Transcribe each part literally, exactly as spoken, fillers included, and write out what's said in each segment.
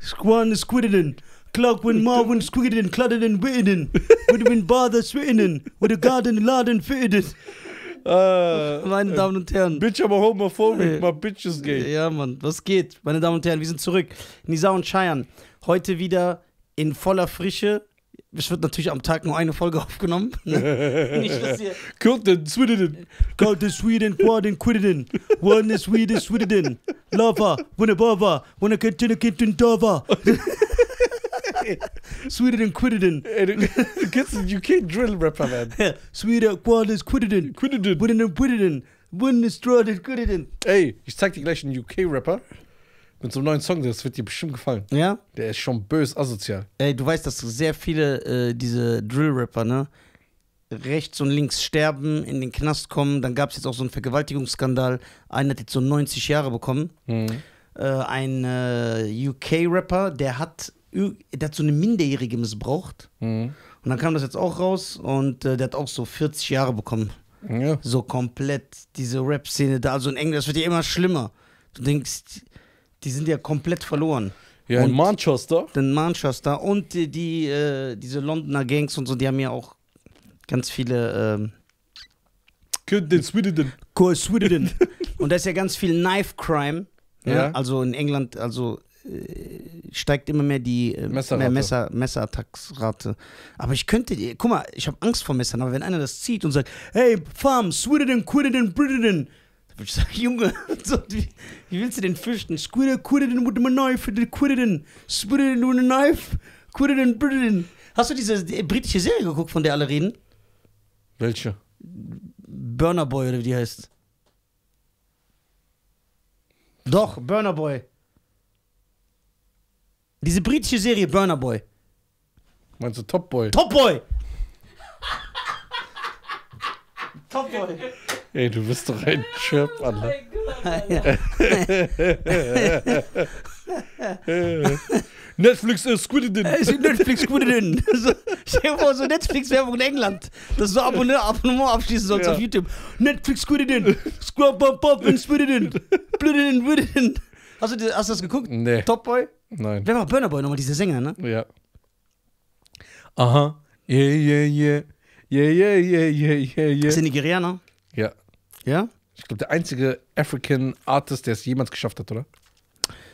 Squan squiddin, Clock when Marvin squiddin, clutterin, witten, would win bother switten, would a garden laden fitten. Äh, meine Damen und Herren. Bitch, aber homophobic, mal Bitches geht. Ja, Mann, was geht? Meine Damen und Herren, wir sind zurück. Nizar und Shayan, heute wieder in voller Frische. Es wird natürlich am Tag nur eine Folge aufgenommen. Nicht, dass ihr... Kurten, Sweden. Kurten, Sweden, Quarten, Quidden. One is Sweden, Sweden. Lava, Winnebova, Winnekitten, Kitten, Dova. Sweden, Quidden. You can't drill rapper, man. Sweden, Quarten, Quidden. Quidden. Winnen, Quidden. Winnen, Straden, Quidden. Ey, ich zeig dir gleich einen U K-Rapper. Mit so einem neuen Song, das wird dir bestimmt gefallen. Ja? Der ist schon bös asozial. Ey, du weißt, dass sehr viele äh, diese Drill-Rapper, ne, rechts und links sterben, in den Knast kommen. Dann gab es jetzt auch so einen Vergewaltigungsskandal. Einer hat jetzt so neunzig Jahre bekommen. Mhm. Äh, ein äh, U K-Rapper, der hat, der hat so eine Minderjährige missbraucht. Mhm. Und dann kam das jetzt auch raus und äh, der hat auch so vierzig Jahre bekommen. Ja. So komplett diese Rap-Szene da. Also in England, das wird ja immer schlimmer. Du denkst... Die sind ja komplett verloren. Ja, und in Manchester. In Manchester. Und die, die äh, diese Londoner Gangs und so, die haben ja auch ganz viele. Könnten Sweden. Sweden. Und da ist ja ganz viel Knife Crime. Ja. Ja, also in England, also äh, steigt immer mehr die äh, Messerrate. Messer, Messerattacksrate. Aber ich könnte, guck mal, ich habe Angst vor Messern, aber wenn einer das zieht und sagt, hey, Farm, Sweden, Quidden, Britten. Ich sag, Junge, so, wie, wie willst du den fürchten? Squidden, quidden with a knife, quidden, squidden with a knife, quidden, britten. Hast du diese britische Serie geguckt, von der alle reden? Welche? Burna Boy, oder wie die heißt. Doch, Burna Boy. Diese britische Serie Burna Boy. Meinst du Top Boy? Top Boy! Top Boy. Ey, du bist doch ein Chirp, Alter. Netflix ist Squidden. Netflix Squidden. Stell dir vor, so Netflix-Werbung in England, dass du Abonnement abschließen sollst, ja, auf YouTube. Netflix Squidden. Squab, Bob, Bob und Squidden. Blüdden, Blüdden. Hast du das geguckt? Nee. Top Boy? Nein. Wer war Burna Boy nochmal, dieser Sänger, ne? Ja. Aha. Yeah, yeah, yeah. Yeah, yeah, yeah, yeah, yeah, yeah. Ist der Nigerianer? Ja. Ja? Ich glaube, der einzige African Artist, der es jemals geschafft hat, oder?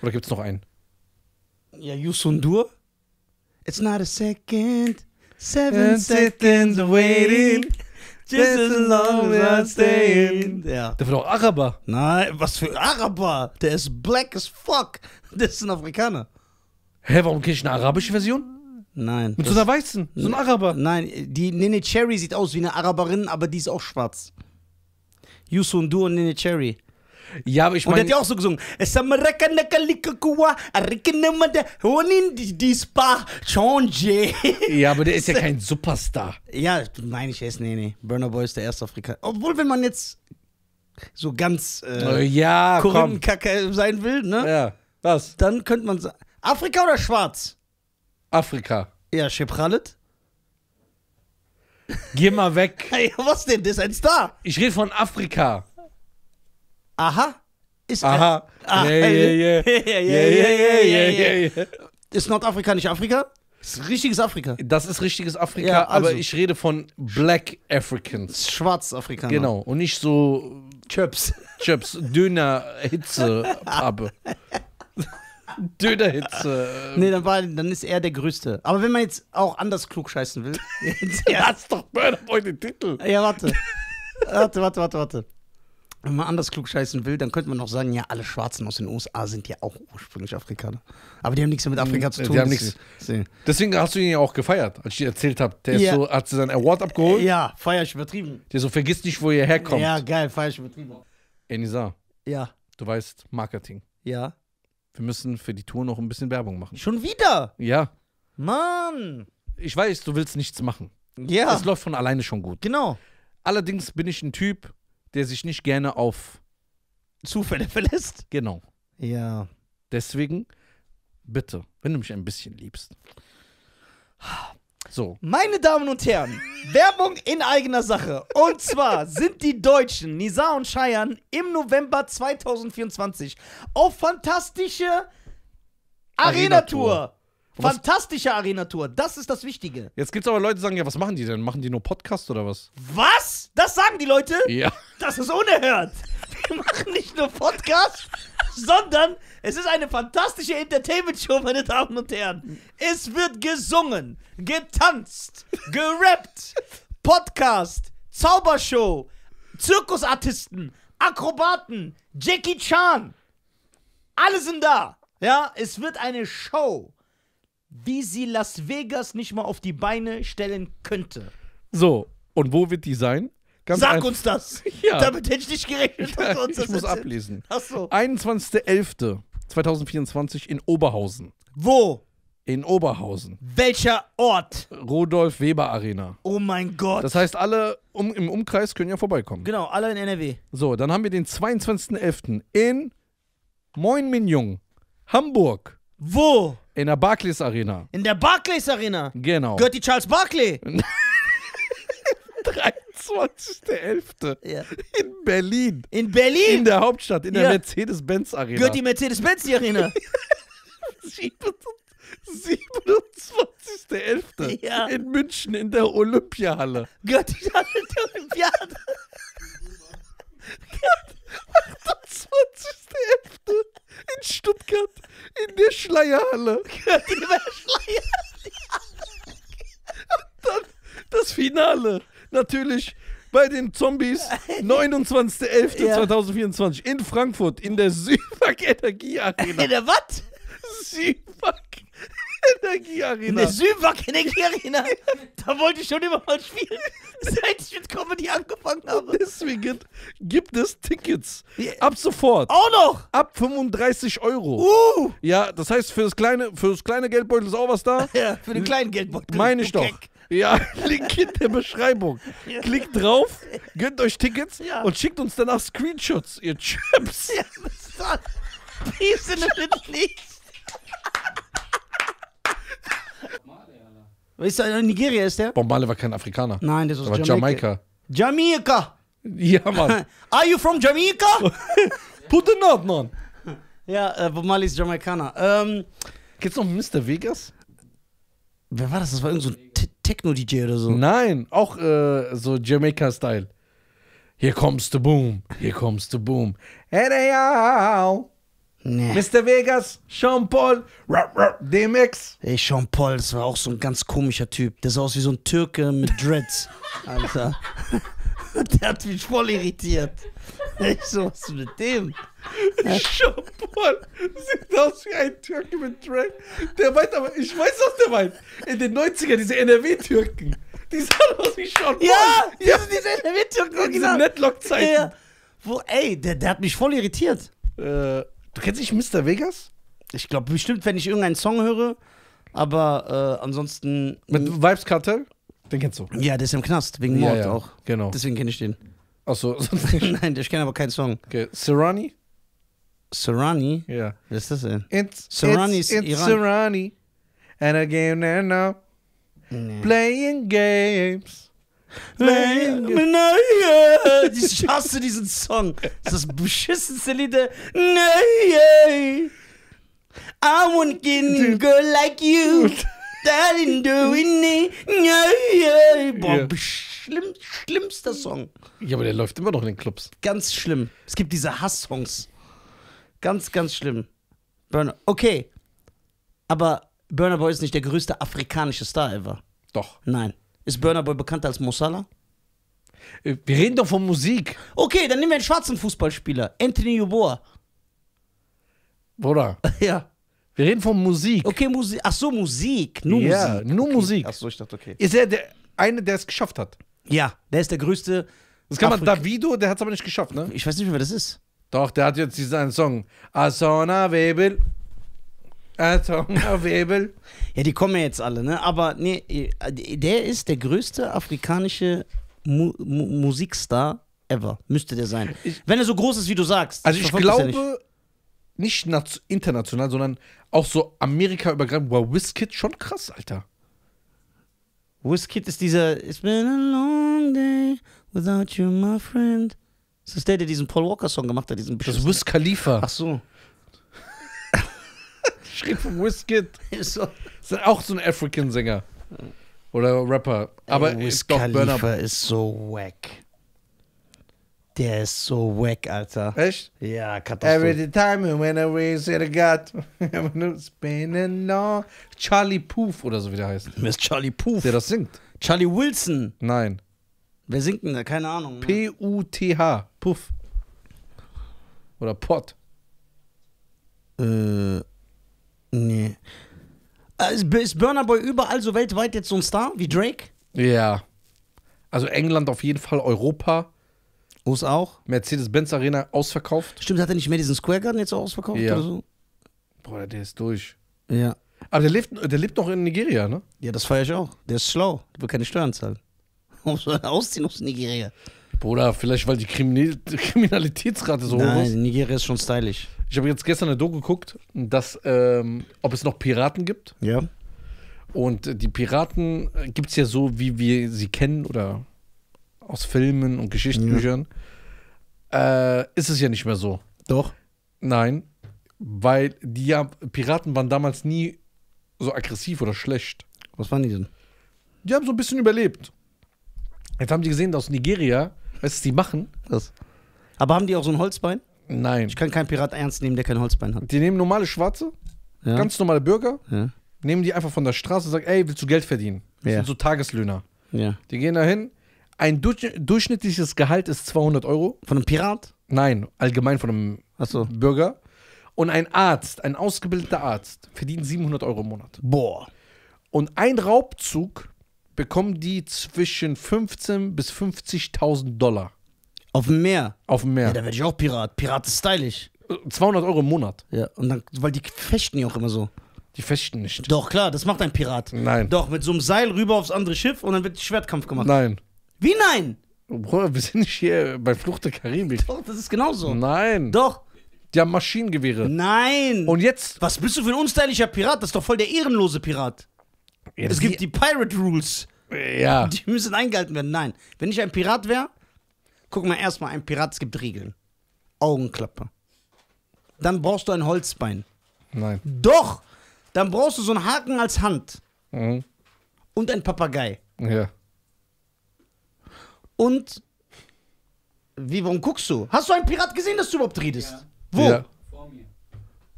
Oder gibt es noch einen? Ja, Youssou N'Dour. It's not a second, seven seconds of waiting, just as long as I'm staying. Ja. Der war doch Araber. Nein, was für Araber? Der ist black as fuck. Der ist ein Afrikaner. Hä, warum kriege ich eine arabische Version? Nein. Mit so einer Weißen? So ein Araber? Nein, die Nene Cherry sieht aus wie eine Araberin, aber die ist auch schwarz. Youssou N'Dour und Nene Cherry. Ja, aber ich meine... Und der hat ja auch so gesungen. Ja, aber der ist ja kein Superstar. Ja, meine ich, er ist Nene. Burna Boy ist der erste Afrikaner. Obwohl, wenn man jetzt so ganz äh, ja, Korinthenkacke sein will, ne? Ja, was? Dann könnte man sagen... Afrika oder schwarz? Afrika. Ja, Schepralit. Geh mal weg. Hey, was denn? Das ist ein Star. Ich rede von Afrika. Aha. Ist aha. Ah, yeah, yeah, yeah. Yeah, yeah, yeah, yeah, yeah, yeah, yeah. Ist Nordafrika nicht Afrika? Das ist richtiges Afrika. Das ist richtiges Afrika, ja, also, aber ich rede von Black Africans. Schwarzafrikaner. Genau. Und nicht so Chips. Chips. Döner, Hitze, Pappe. Dönerhitze. Nee, dann, war, dann ist er der Größte. Aber wenn man jetzt auch anders klug scheißen will. Du hast doch Burna Boy den Titel. Ja, warte. Warte, warte, warte, warte. Wenn man anders klug scheißen will, dann könnte man auch sagen, ja, alle Schwarzen aus den U S A sind ja auch ursprünglich Afrikaner. Aber die haben nichts mehr mit Afrika zu tun. Die haben nichts. Deswegen hast du ihn ja auch gefeiert, als ich dir erzählt habe. Der ja. ist so, hat sie seinen Award abgeholt. Ja, feier ich übertrieben. Der so, vergiss nicht, wo ihr herkommt. Ja, geil, feier ich übertrieben. Ey, Nizar. Ja. Du weißt, Marketing. Ja. Wir müssen für die Tour noch ein bisschen Werbung machen. Schon wieder? Ja. Mann. Ich weiß, du willst nichts machen. Ja. Das läuft von alleine schon gut. Genau. Allerdings bin ich ein Typ, der sich nicht gerne auf Zufälle verlässt. Genau. Ja. Deswegen, bitte, wenn du mich ein bisschen liebst. So. Meine Damen und Herren, Werbung in eigener Sache. Und zwar sind die Deutschen, Nizar und Shayan, im November zweitausendvierundzwanzig auf fantastische Arena-Tour. Fantastische Arena-Tour, das ist das Wichtige. Jetzt gibt es aber Leute, die sagen, ja, was machen die denn? Machen die nur Podcast oder was? Was? Das sagen die Leute? Ja. Das ist unerhört. Wir machen nicht nur Podcast, sondern es ist eine fantastische Entertainment-Show, meine Damen und Herren. Es wird gesungen, getanzt, gerappt, Podcast, Zaubershow, Zirkusartisten, Akrobaten, Jackie Chan. Alle sind da. Ja, es wird eine Show, wie sie Las Vegas nicht mal auf die Beine stellen könnte. So, und wo wird die sein? Ganz Sag uns das! Ja. Damit hätte ich nicht gerechnet, dass du uns das Ich muss erzählt. ablesen. Achso. einundzwanzigster elfter zweitausendvierundzwanzig in Oberhausen. Wo? In Oberhausen. Welcher Ort? Rudolf-Weber-Arena. Oh mein Gott. Das heißt, alle um, im Umkreis können ja vorbeikommen. Genau, alle in N R W. So, dann haben wir den zweiundzwanzigsten elften in Moin Minjung, Hamburg. Wo? In der Barclays-Arena. In der Barclays-Arena? Genau. Gehört die Charles Barkley? dreiundzwanzigster elfter Ja. In Berlin. In Berlin? In der Hauptstadt, in ja. der Mercedes-Benz-Arena. Gehört die Mercedes-Benz-Arena? siebenundzwanzigster elfter Ja. In München, in der Olympiahalle. Gehört die Halle der Olympiade? achtundzwanzigster elfter in Stuttgart, in der Schleyerhalle. Gehört die Schleyerhalle? Und dann das Finale. Natürlich bei den Zombies, neunundzwanzigster elfter zweitausendvierundzwanzig in Frankfurt, in der Süwag-Energie-Arena. In der was? Süwag-Energie-Arena. In der Süwag-Energie-Arena? Da wollte ich schon immer mal spielen, seit ich mit Comedy angefangen habe. Und deswegen gibt es Tickets. Ab sofort. Auch noch? Ab fünfunddreißig Euro. Uh. Ja, das heißt, für das kleine, für das kleine Geldbeutel ist auch was da. Ja, für den kleinen Geldbeutel. Meine ich doch. Ja, Link in der Beschreibung. Ja. Klickt drauf, gönnt euch Tickets ja. und schickt uns danach Screenshots, ihr Chips. Ja, was ist das? Peace in the Middle East. Ist er in Nigeria, ist der? Bob Marley war kein Afrikaner. Nein, das ist aus Jamaika. Jamaika. Ja, Mann. Are you from Jamaica? Put the note, man. Ja, äh, Bob Marley ist Jamaikaner. Ähm, Gibt's noch Mister Vegas? Wer war das? Das war irgend so ein Techno-D J oder so. Nein, auch äh, so Jamaica-Style. Here comes the boom, here comes the boom. Hey, yo. Nee. Mister Vegas, Sean Paul, rap, rap, D M X. Ey, Sean Paul, das war auch so ein ganz komischer Typ. Der sah aus wie so ein Türke mit Dreads. Alter. Der hat mich voll irritiert. Ich so, was mit dem? Sean Paul sieht aus wie ein Türke mit Drake. Der meint aber, ich weiß, was der meint. In den neunzigern, diese N R W-Türken. Die sahen aus wie Sean Paul. Ja, ja. Diese, diese N R W-Türken. Diese Netlock-Zeichen. Ja. Wo, ey, der, der hat mich voll irritiert. Äh, du kennst nicht Mister Vegas? Ich glaube bestimmt, wenn ich irgendeinen Song höre. Aber äh, ansonsten... Mit Vibes Kartell? Den kennst du. Ja, der ist im Knast, wegen Mord ja, ja. auch. Genau. Deswegen kenne ich den. Achso, sonst nicht. Nein, ich kenne aber keinen Song. Okay. Serani? Serani? Ja. Yeah. Was ist das denn? It's, Serani it's, ist it's Iran. Serani. And again and now. Nee. Playing games. Playing games. Ich hasse diesen Song. Das ist das beschissenste Lied. I won't get a girl like you. Boah, yeah. schlimm, schlimmster Song. Ja, aber der läuft immer noch in den Clubs. Ganz schlimm. Es gibt diese Hass-Songs. Ganz, ganz schlimm. Burna. Okay. Aber Burna Boy ist nicht der größte afrikanische Star ever. Doch. Nein. Ist Burna Boy bekannter als Mo Salah? Wir reden doch von Musik. Okay, dann nehmen wir einen schwarzen Fußballspieler. Anthony Joshua. Bruder. Ja. Wir reden von Musik. Okay, Musik. Ach so, Musik. Nur ja, Musik. Nur okay. Musik. Ach so, ich dachte, okay. Ist er der eine, der es geschafft hat? Ja, der ist der größte. Das kann Afrika man, Davido, der hat es aber nicht geschafft, ne? Ich weiß nicht, wer das ist. Doch, der hat jetzt diesen Song. Asona Webel. Asona Webel. Ja, die kommen ja jetzt alle, ne? Aber nee, der ist der größte afrikanische Mu Mu Musikstar ever. Müsste der sein. Ich, Wenn er so groß ist, wie du sagst. Also ich glaube... Nicht international, sondern auch so Amerika übergreifend. Wow, WizKid schon krass, Alter. WizKid ist dieser It's been a long day without you, my friend. Das ist der, der diesen Paul Walker Song gemacht hat. Diesen das ist Wiz Khalifa. Ach so. Schrieb von WizKid. Ist auch so ein African-Sänger. Oder Rapper. Aber Wiz Khalifa ist so wack. Der ist so wack, Alter. Echt? Ja, Katastrophe. Every time when I raise it, I got spinning now. Charlie Puth oder so, wie der heißt. Mister Charlie Puth. Der das singt. Charlie Wilson. Nein. Wer singt denn da? Keine Ahnung. P U T H. Puff. Oder Pot. Äh, nee. Ist Burna Boy überall so weltweit jetzt so ein Star wie Drake? Ja. Also England auf jeden Fall, Europa. Us auch. Mercedes-Benz-Arena ausverkauft. Stimmt, hat er nicht mehr diesen Square Garden jetzt auch ausverkauft ja. oder so? Boah, der ist durch. Ja. Aber der lebt, der lebt noch in Nigeria, ne? Ja, das feiere ich auch. Der ist schlau. Der will keine Steuern zahlen. Warum soll er ausziehen aus Nigeria? Bruder, vielleicht weil die Kriminal Kriminalitätsrate so Nein, hoch ist. Nein, Nigeria ist schon stylisch. Ich habe jetzt gestern eine Doku geguckt, dass, ähm, ob es noch Piraten gibt. Ja. Und die Piraten gibt es ja so, wie wir sie kennen oder aus Filmen und Geschichtsbüchern, ja. äh, ist es ja nicht mehr so. Doch. Nein, weil die ja, Piraten waren damals nie so aggressiv oder schlecht. Was waren die denn? Die haben so ein bisschen überlebt. Jetzt haben die gesehen, dass aus Nigeria, weißt du, die machen das. Aber haben die auch so ein Holzbein? Nein. Ich kann keinen Pirat ernst nehmen, der kein Holzbein hat. Die nehmen normale Schwarze, ja. ganz normale Bürger, ja. nehmen die einfach von der Straße und sagen, ey, willst du Geld verdienen? Das ja. sind so Tageslöhner. Ja. Die gehen da hin. Ein durch, durchschnittliches Gehalt ist zweihundert Euro. Von einem Pirat? Nein, allgemein von einem Ach so. Bürger. Und ein Arzt, ein ausgebildeter Arzt, verdient siebenhundert Euro im Monat. Boah. Und ein Raubzug bekommen die zwischen fünfzehntausend bis fünfzigtausend Dollar. Auf dem Meer? Auf dem Meer. Ja, da werde ich auch Pirat. Pirat ist stylisch. zweihundert Euro im Monat. Ja, und dann, weil die fechten ja auch immer so. Die fechten nicht. Doch, klar, das macht ein Pirat. Nein. Doch, mit so einem Seil rüber aufs andere Schiff und dann wird Schwertkampf gemacht. Nein. Wie nein? Bruder, wir sind nicht hier bei Flucht der Karibik. Doch, das ist genauso. Nein. Doch. Die haben Maschinengewehre. Nein. Und jetzt? Was bist du für ein unstylischer Pirat? Das ist doch voll der ehrenlose Pirat. Ja, es die gibt die Pirate Rules. Ja. Die müssen eingehalten werden. Nein. Wenn ich ein Pirat wäre, guck mal erstmal, ein Pirat, es gibt Regeln. Augenklappe. Dann brauchst du ein Holzbein. Nein. Doch. Dann brauchst du so einen Haken als Hand. Mhm. Und ein Papagei. Ja. Und wie, warum guckst du? Hast du einen Pirat gesehen, dass du überhaupt redest? Ja. Wo? Ja. Vor mir.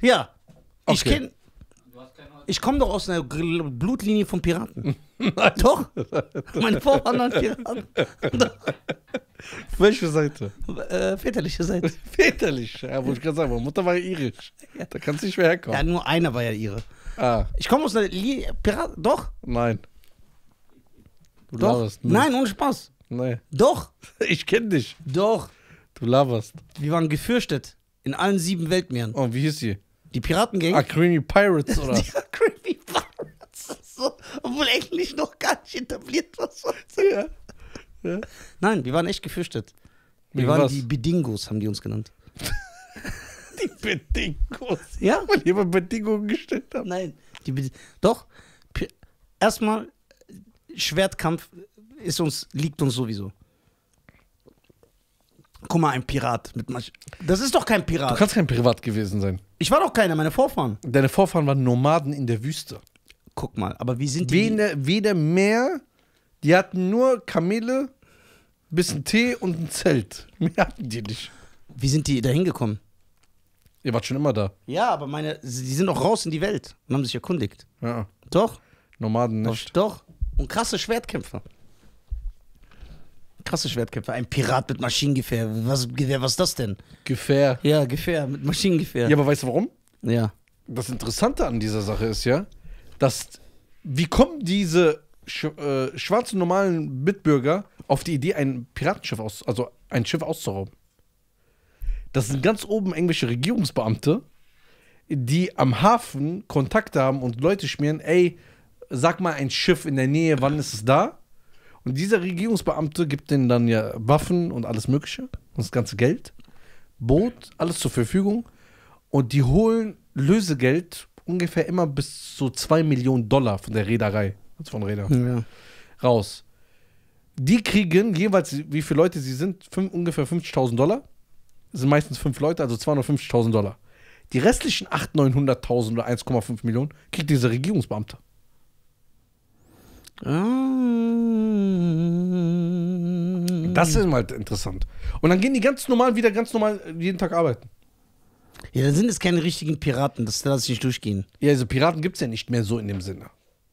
Ja. Okay. Ich kenn. Ich komme doch aus einer Blutlinie von Piraten. Doch. Meine Vorfahren waren Piraten. Welche Seite? Äh, väterliche Seite. Väterlich? Ja, wollte ich gerade sagen. Meine Mutter war ja irisch. Ja. Da kannst du nicht mehr herkommen. Ja, nur einer war ja ihre. Ah. Ich komme aus einer Li Pirat. Doch? Nein. Du doch. Laberst, ne? Nein, ohne Spaß. Nein. Doch. Ich kenne dich. Doch. Du laberst. Wir waren gefürchtet in allen sieben Weltmeeren. Oh, wie hieß sie? Die Piratengang. Acrini Pirates, oder? Die Acrini Pirates. So, obwohl eigentlich noch gar nicht etabliert war. Ja. Ja. Nein, wir waren echt gefürchtet. Wir Wie waren was? Die Bedingos, haben die uns genannt. Die Bedingos? Ja. Weil die immer Bedingungen gestellt haben. Nein. Die Be Doch. Erstmal, Schwertkampf ist uns, liegt uns sowieso. Guck mal, ein Pirat. Mit Masch das ist doch kein Pirat. Du kannst kein Pirat gewesen sein. Ich war doch keiner, meine Vorfahren. Deine Vorfahren waren Nomaden in der Wüste. Guck mal, aber wie sind die? Weder, weder mehr, die hatten nur Kamele, bisschen Tee und ein Zelt. Mehr hatten die nicht. Wie sind die da hingekommen? Ihr wart schon immer da. Ja, aber meine, die sind doch raus in die Welt und haben sich erkundigt. Ja. Doch. Nomaden nicht. Doch, doch. Und krasse Schwertkämpfer. Krasse Schwertkämpfer. Ein Pirat mit Maschinengewehr. Was, Gewehr, was ist das denn? Gefähr. Ja, Gefähr, mit Maschinengewehr. Ja, aber weißt du warum? Ja. Das Interessante an dieser Sache ist ja, dass, wie kommen diese sch äh, schwarzen normalen Mitbürger auf die Idee, ein Piratenschiff, aus also ein Schiff auszurauben? Das sind ganz oben englische Regierungsbeamte, die am Hafen Kontakte haben und Leute schmieren, ey, sag mal ein Schiff in der Nähe, wann ist es da? Und dieser Regierungsbeamte gibt denen dann ja Waffen und alles Mögliche. Und das ganze Geld, Boot, alles zur Verfügung. Und die holen Lösegeld ungefähr immer bis zu zwei Millionen Dollar von der Reederei. Also von Reeder. Ja. Raus. Die kriegen jeweils, wie viele Leute sie sind, fünf, ungefähr fünfzigtausend Dollar. Das sind meistens fünf Leute, also zweihundertfünfzigtausend Dollar. Die restlichen achthunderttausend, neunhunderttausend oder eins Komma fünf Millionen kriegt dieser Regierungsbeamte. Das ist mal interessant. Und dann gehen die ganz normal wieder ganz normal jeden Tag arbeiten. Ja, dann sind es keine richtigen Piraten, das lasse ich nicht durchgehen. Ja, also Piraten gibt es ja nicht mehr so in dem Sinne.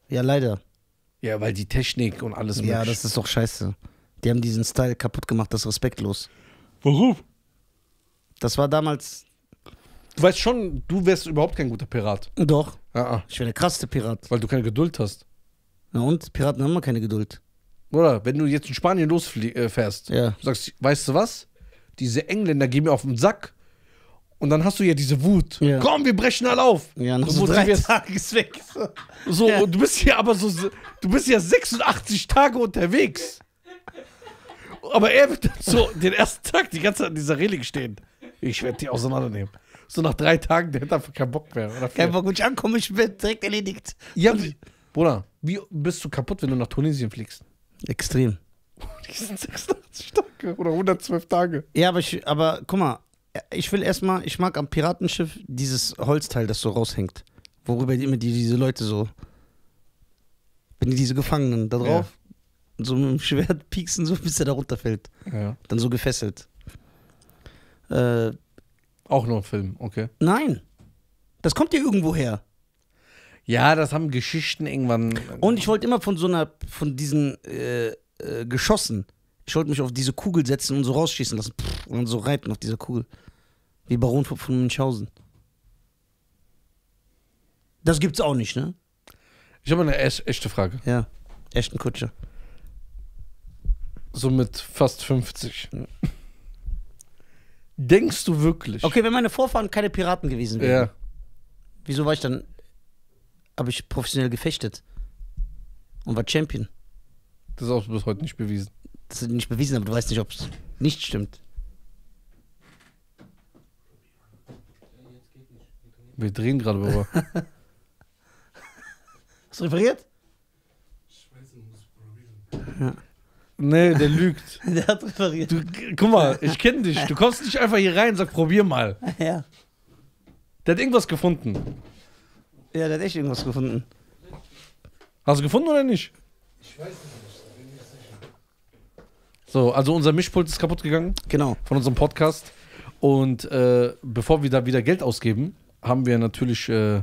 Ja, leider. Ja, weil die Technik und alles. Ja, möglich. Das ist doch scheiße. Die haben diesen Style kaputt gemacht, das ist respektlos. Warum? Das war damals. Du weißt schon, du wärst überhaupt kein guter Pirat. Doch. Ah, ah. Ich wäre der krasseste Pirat. Weil du keine Geduld hast. Na und? Piraten haben immer keine Geduld. Oder? Wenn du jetzt in Spanien losfährst, äh, ja. sagst, weißt du was? Diese Engländer gehen mir auf den Sack. Und dann hast du ja diese Wut. Ja. Komm, wir brechen alle auf. Ja, nach so drei Tagen ist weg. So, ja. Und du bist ja aber so, du bist ja sechsundachtzig Tage unterwegs. Aber er wird dann so den ersten Tag die ganze Zeit an dieser Reling stehen. Ich werde die auseinandernehmen. So nach drei Tagen, der hätte einfach keinen Bock mehr. Kein Bock, wenn ich ankomme, ich werde direkt erledigt. Ja, Bruder, wie bist du kaputt, wenn du nach Tunesien fliegst? Extrem. Die sind sechsundachtzig Tage oder hundertzwölf Tage. Ja, aber, ich, aber guck mal. Ich will erstmal, ich mag am Piratenschiff dieses Holzteil, das so raushängt. Worüber immer die, diese Leute so. Wenn die diese Gefangenen da drauf, ja. so mit dem Schwert pieksen, so bis er da runterfällt. Ja. Dann so gefesselt. Äh, Auch nur ein Film, okay. Nein. Das kommt ja irgendwo her. Ja, das haben Geschichten irgendwann. Und ich wollte immer von so einer, von diesen äh, äh, Geschossen. Ich wollte mich auf diese Kugel setzen und so rausschießen lassen. Pff, und dann so reiten auf dieser Kugel. Wie Baron von Münchhausen. Das gibt's auch nicht, ne? Ich habe eine echte Frage. Ja, echten Kutscher. So mit fast fünfzig. Ja. Denkst du wirklich? Okay, wenn meine Vorfahren keine Piraten gewesen wären. Ja. Wieso war ich dann... Habe ich professionell gefechtet. Und war Champion. Das ist auch bis heute nicht bewiesen. Das ist nicht bewiesen, aber du weißt nicht, ob es nicht stimmt. Wir drehen gerade, Bro. Hast du repariert? Ich weiß nicht, muss ich probieren. Nee, der lügt. Der hat repariert. Du, guck mal, ich kenne dich. Du kommst nicht einfach hier rein und sagst, probier mal. Ja. Der hat irgendwas gefunden. Ja, der hat echt irgendwas gefunden. Hast du gefunden oder nicht? Ich weiß nicht. So, also unser Mischpult ist kaputt gegangen. Genau. Von unserem Podcast. Und äh, bevor wir da wieder Geld ausgeben, haben wir natürlich äh,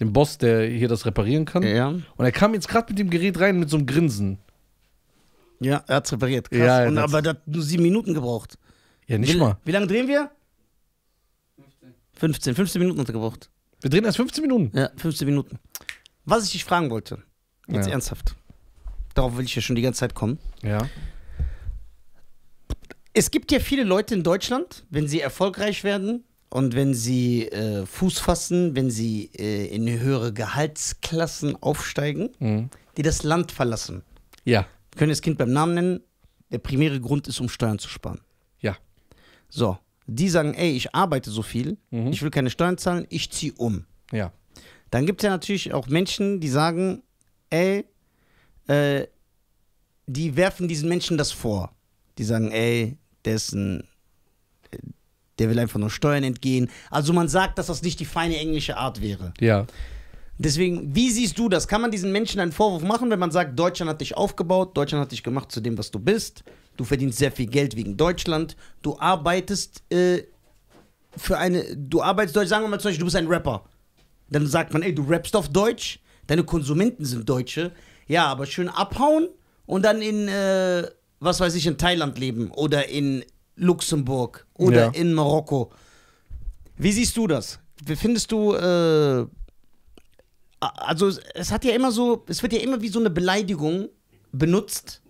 den Boss, der hier das reparieren kann. Ja. Und er kam jetzt gerade mit dem Gerät rein mit so einem Grinsen. Ja, er hat's repariert. Krass. Ja, Und, hat's... Aber das hat nur sieben Minuten gebraucht. Ja, nicht wie, mal. Wie lange drehen wir? fünfzehn. fünfzehn Minuten hat er gebraucht. Wir drehen erst fünfzehn Minuten? Ja, fünfzehn Minuten. Was ich dich fragen wollte, jetzt ja. ernsthaft. Darauf will ich ja schon die ganze Zeit kommen. Ja. Es gibt ja viele Leute in Deutschland, wenn sie erfolgreich werden und wenn sie äh, Fuß fassen, wenn sie äh, in höhere Gehaltsklassen aufsteigen, mhm. die das Land verlassen. Ja. Wir können das Kind beim Namen nennen. Der primäre Grund ist, um Steuern zu sparen. Ja. So, die sagen, ey, ich arbeite so viel, mhm. ich will keine Steuern zahlen, ich ziehe um. Ja. Dann gibt es ja natürlich auch Menschen, die sagen, ey, äh, die werfen diesen Menschen das vor. Die sagen, ey, der ist ein, der will einfach nur Steuern entgehen. Also man sagt, dass das nicht die feine englische Art wäre. Ja. Deswegen, wie siehst du das? Kann man diesen Menschen einen Vorwurf machen, wenn man sagt, Deutschland hat dich aufgebaut, Deutschland hat dich gemacht zu dem, was du bist, du verdienst sehr viel Geld wegen Deutschland, du arbeitest äh, für eine, du arbeitest Deutsch, sagen wir mal zum Beispiel, du bist ein Rapper. Dann sagt man, ey, du rappst auf Deutsch, deine Konsumenten sind Deutsche, ja, aber schön abhauen und dann in, äh, was weiß ich, in Thailand leben oder in Luxemburg oder ja. in Marokko. Wie siehst du das? Findest du, äh, also es hat ja immer so, es wird ja immer wie so eine Beleidigung benutzt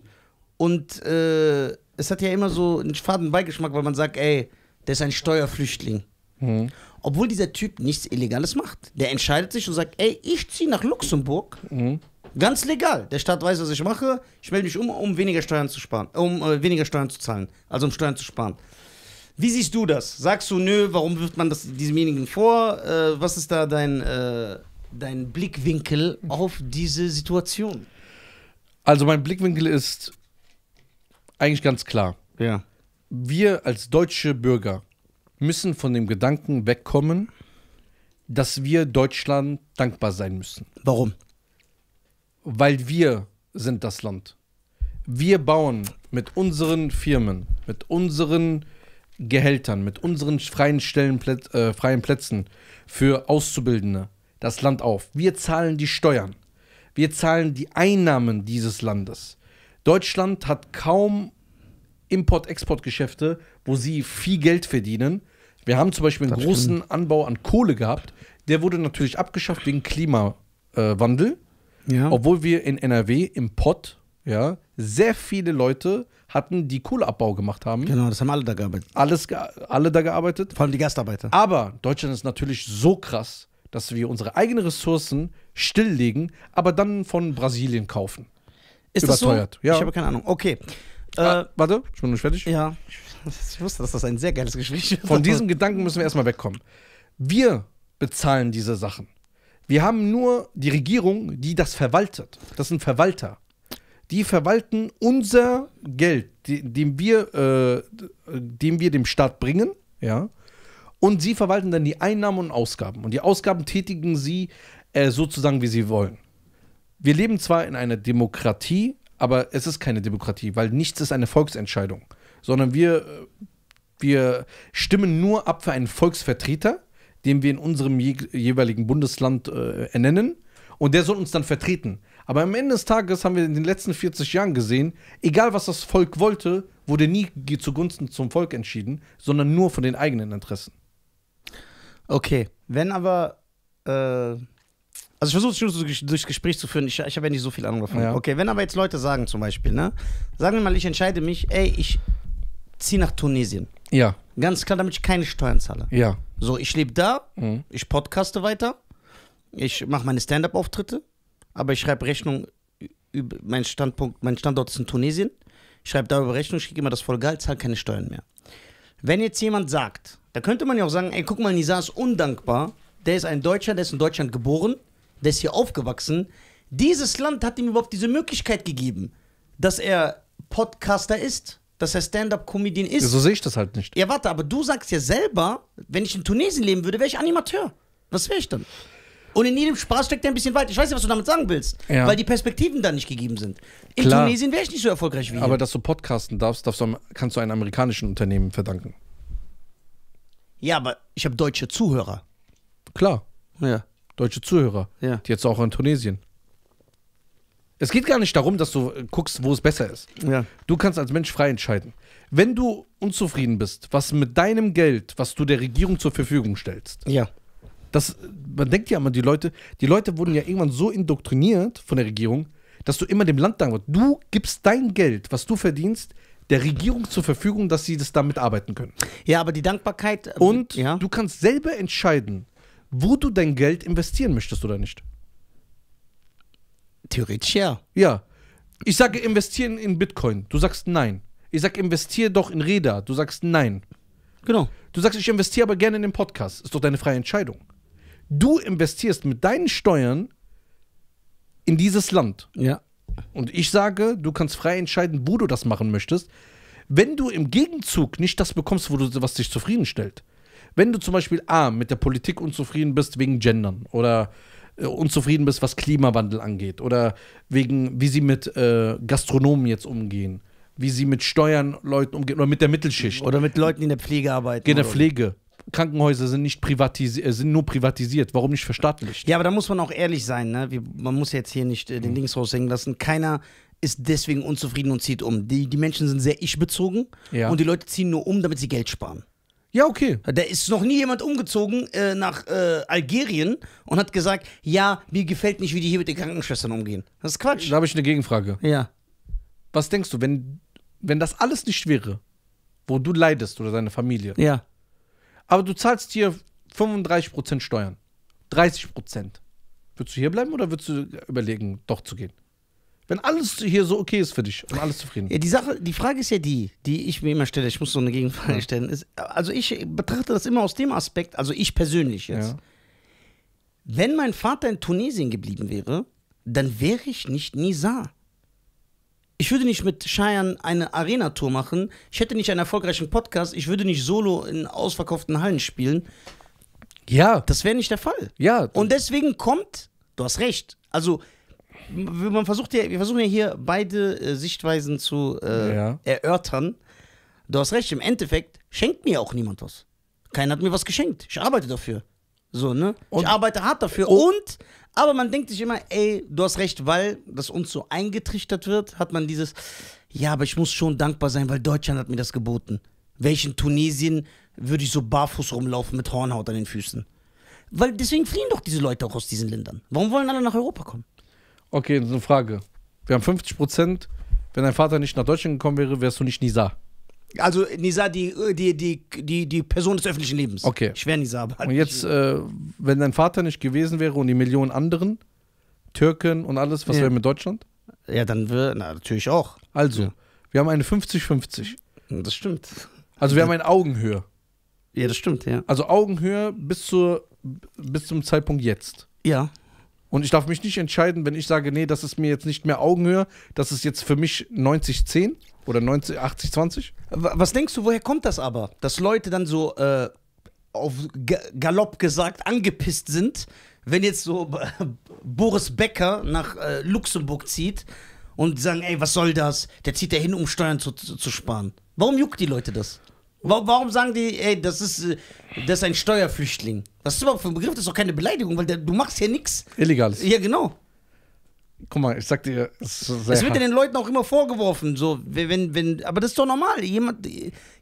und äh, es hat ja immer so einen faden Beigeschmack, weil man sagt, ey, der ist ein Steuerflüchtling. Mhm. Obwohl dieser Typ nichts Illegales macht. Der entscheidet sich und sagt, ey, ich ziehe nach Luxemburg. Mhm. Ganz legal. Der Staat weiß, was ich mache. Ich melde mich um, um weniger Steuern zu sparen, um äh, weniger Steuern zu zahlen, also um Steuern zu sparen. Wie siehst du das? Sagst du, nö, warum wirft man das diesemjenigen vor? Äh, was ist da dein, äh, dein Blickwinkel auf diese Situation? Also mein Blickwinkel ist eigentlich ganz klar. Ja. Wir als deutsche Bürger müssen von dem Gedanken wegkommen, dass wir Deutschland dankbar sein müssen. Warum? Weil wir sind das Land. Wir bauen mit unseren Firmen, mit unseren Gehältern, mit unseren freien Stellen, äh, freien Plätzen für Auszubildende das Land auf. Wir zahlen die Steuern. Wir zahlen die Einnahmen dieses Landes. Deutschland hat kaum Import-Export-Geschäfte, wo sie viel Geld verdienen. Wir haben zum Beispiel einen großen Anbau an Kohle gehabt. Der wurde natürlich abgeschafft wegen Klimawandel. Ja. Obwohl wir in N R W im Pott, ja, sehr viele Leute hatten, die Kohleabbau gemacht haben. Genau, das haben alle da gearbeitet. Alles, alle da gearbeitet. Vor allem die Gastarbeiter. Aber Deutschland ist natürlich so krass, dass wir unsere eigenen Ressourcen stilllegen, aber dann von Brasilien kaufen. Ist überteuert. Das so? Ja. Ich habe keine Ahnung. Okay. Äh, ah, warte, ich bin nicht fertig. Ja, ich wusste, dass das ein sehr geiles Gespräch ist. Von diesem Gedanken müssen wir erstmal wegkommen. Wir bezahlen diese Sachen. Wir haben nur die Regierung, die das verwaltet. Das sind Verwalter. Die verwalten unser Geld, dem wir, äh, dem wir dem Staat bringen, ja. Und sie verwalten dann die Einnahmen und Ausgaben. Und die Ausgaben tätigen sie äh, sozusagen, wie sie wollen. Wir leben zwar in einer Demokratie, aber es ist keine Demokratie, weil nichts ist eine Volksentscheidung. Sondern wir, wir stimmen nur ab für einen Volksvertreter, den wir in unserem je jeweiligen Bundesland äh, ernennen. Und der soll uns dann vertreten. Aber am Ende des Tages haben wir in den letzten vierzig Jahren gesehen, egal was das Volk wollte, wurde nie zugunsten zum Volk entschieden, sondern nur von den eigenen Interessen. Okay, wenn aber... Äh Also ich versuche es durchs Gespräch zu führen, ich, ich habe ja nicht so viel Ahnung davon. Ja. Okay, wenn aber jetzt Leute sagen zum Beispiel, ne, sagen wir mal, ich entscheide mich, ey, ich ziehe nach Tunesien. Ja. Ganz klar, damit ich keine Steuern zahle. Ja. So, ich lebe da, mhm. ich podcaste weiter, ich mache meine Stand-Up-Auftritte, aber ich schreibe Rechnung über meinen Standpunkt, mein Standort ist in Tunesien, ich schreibe darüber Rechnung, ich kriege immer das Vollgehalt, zahle keine Steuern mehr. Wenn jetzt jemand sagt, da könnte man ja auch sagen, ey, guck mal, Nizar ist undankbar, der ist ein Deutscher, der ist in Deutschland geboren, der ist hier aufgewachsen. Dieses Land hat ihm überhaupt diese Möglichkeit gegeben, dass er Podcaster ist, dass er Stand-Up-Comedian ist. Ja, so sehe ich das halt nicht. Ja, warte, aber du sagst ja selber, wenn ich in Tunesien leben würde, wäre ich Animateur. Was wäre ich dann? Und in jedem Spaß steckt er ein bisschen weit. Ich weiß nicht, was du damit sagen willst, ja, weil die Perspektiven da nicht gegeben sind. In Klar. Tunesien wäre ich nicht so erfolgreich wie hier. Aber dass du podcasten darfst, darfst du, kannst du einem amerikanischen Unternehmen verdanken. Ja, aber ich habe deutsche Zuhörer. Klar. Ja. Deutsche Zuhörer, ja, die jetzt auch in Tunesien. Es geht gar nicht darum, dass du guckst, wo es besser ist. Ja. Du kannst als Mensch frei entscheiden. Wenn du unzufrieden bist, was mit deinem Geld, was du der Regierung zur Verfügung stellst, ja, das, man denkt ja immer, die Leute, die Leute wurden ja irgendwann so indoktriniert von der Regierung, dass du immer dem Land dankbar bist. Du gibst dein Geld, was du verdienst, der Regierung zur Verfügung, dass sie das damit arbeiten können. Ja, aber die Dankbarkeit... Und ja, du kannst selber entscheiden, wo du dein Geld investieren möchtest oder nicht. Theoretisch ja. Ja. Ich sage, investieren in Bitcoin. Du sagst nein. Ich sage, investiere doch in Räder. Du sagst nein. Genau. Du sagst, ich investiere aber gerne in den Podcast. Ist doch deine freie Entscheidung. Du investierst mit deinen Steuern in dieses Land. Ja. Und ich sage, du kannst frei entscheiden, wo du das machen möchtest. Wenn du im Gegenzug nicht das bekommst, wo du, was dich zufriedenstellt. Wenn du zum Beispiel A, mit der Politik unzufrieden bist wegen Gendern oder äh, unzufrieden bist, was Klimawandel angeht oder wegen, wie sie mit äh, Gastronomen jetzt umgehen, wie sie mit Steuern Leuten umgehen oder mit der Mittelschicht. Oder mit Leuten, die in der Pflege arbeiten. In der Pflege. Krankenhäuser sind, nicht privatisi- sind nur privatisiert. Warum nicht verstaatlicht? Ja, aber da muss man auch ehrlich sein. Ne? Wir, man muss jetzt hier nicht äh, den Dings raushängen lassen. Keiner ist deswegen unzufrieden und zieht um. Die, die Menschen sind sehr ich-bezogen, ja, und die Leute ziehen nur um, damit sie Geld sparen. Ja, okay. Da ist noch nie jemand umgezogen äh, nach äh, Algerien und hat gesagt, ja, mir gefällt nicht, wie die hier mit den Krankenschwestern umgehen. Das ist Quatsch. Da habe ich eine Gegenfrage. Ja. Was denkst du, wenn, wenn das alles nicht wäre, wo du leidest oder deine Familie? Ja. Aber du zahlst hier fünfunddreißig Prozent Steuern, dreißig Prozent. Würdest du hier bleiben oder würdest du überlegen, doch zu gehen? Wenn alles hier so okay ist für dich und alles zufrieden. Ja, die Sache, die Frage ist ja die, die ich mir immer stelle, ich muss so eine Gegenfrage stellen, ist, also ich betrachte das immer aus dem Aspekt, also ich persönlich jetzt. Ja. Wenn mein Vater in Tunesien geblieben wäre, dann wäre ich nicht Nizar. Ich würde nicht mit Shayan eine Arena-Tour machen, ich hätte nicht einen erfolgreichen Podcast, ich würde nicht solo in ausverkauften Hallen spielen. Ja. Das wäre nicht der Fall. Ja. Und deswegen kommt, du hast recht, also man versucht ja, wir versuchen ja hier beide äh, Sichtweisen zu äh, ja. erörtern. Du hast recht, im Endeffekt schenkt mir auch niemand was. Keiner hat mir was geschenkt. Ich arbeite dafür. So, ne? Und ich arbeite hart dafür. Und, und, aber man denkt sich immer, ey, du hast recht, weil das uns so eingetrichtert wird, hat man dieses, ja, aber ich muss schon dankbar sein, weil Deutschland hat mir das geboten. Welchen Tunesien würde ich so barfuß rumlaufen mit Hornhaut an den Füßen? Weil deswegen fliehen doch diese Leute auch aus diesen Ländern. Warum wollen alle nach Europa kommen? Okay, so eine Frage. Wir haben fünfzig Prozent. Wenn dein Vater nicht nach Deutschland gekommen wäre, wärst du nicht Nizar. Also Nizar, die, die, die, die, die Person des öffentlichen Lebens. Okay. Ich wäre Nizar. Aber halt und jetzt, äh, wenn dein Vater nicht gewesen wäre und die Millionen anderen, Türken und alles, was ja. wäre mit Deutschland? Ja, dann wäre, na, natürlich auch. Also, ja. wir haben eine fünfzig fünfzig. Das stimmt. Also wir haben eine Augenhöhe. Ja, das stimmt, ja. Also Augenhöhe bis, zur, bis zum Zeitpunkt jetzt. Ja. Und ich darf mich nicht entscheiden, wenn ich sage, nee, das ist mir jetzt nicht mehr Augenhöhe, das ist jetzt für mich neunzig zehn oder achtzig zwanzig. Was denkst du, woher kommt das aber? Dass Leute dann so äh, auf Galopp gesagt angepisst sind, wenn jetzt so äh, Boris Becker nach äh, Luxemburg zieht und sagen, ey, was soll das? Der zieht da hin, um Steuern zu, zu, zu sparen. Warum juckt die Leute das? Warum sagen die, ey, das ist, das ist ein Steuerflüchtling? Was ist überhaupt für ein Begriff? Das ist doch keine Beleidigung, weil der, du machst ja nichts. Illegales. Ja, genau. Guck mal, ich sag dir, es ist sehr Es wird ja den Leuten auch immer vorgeworfen, so, wenn, wenn, aber das ist doch normal. Jemand,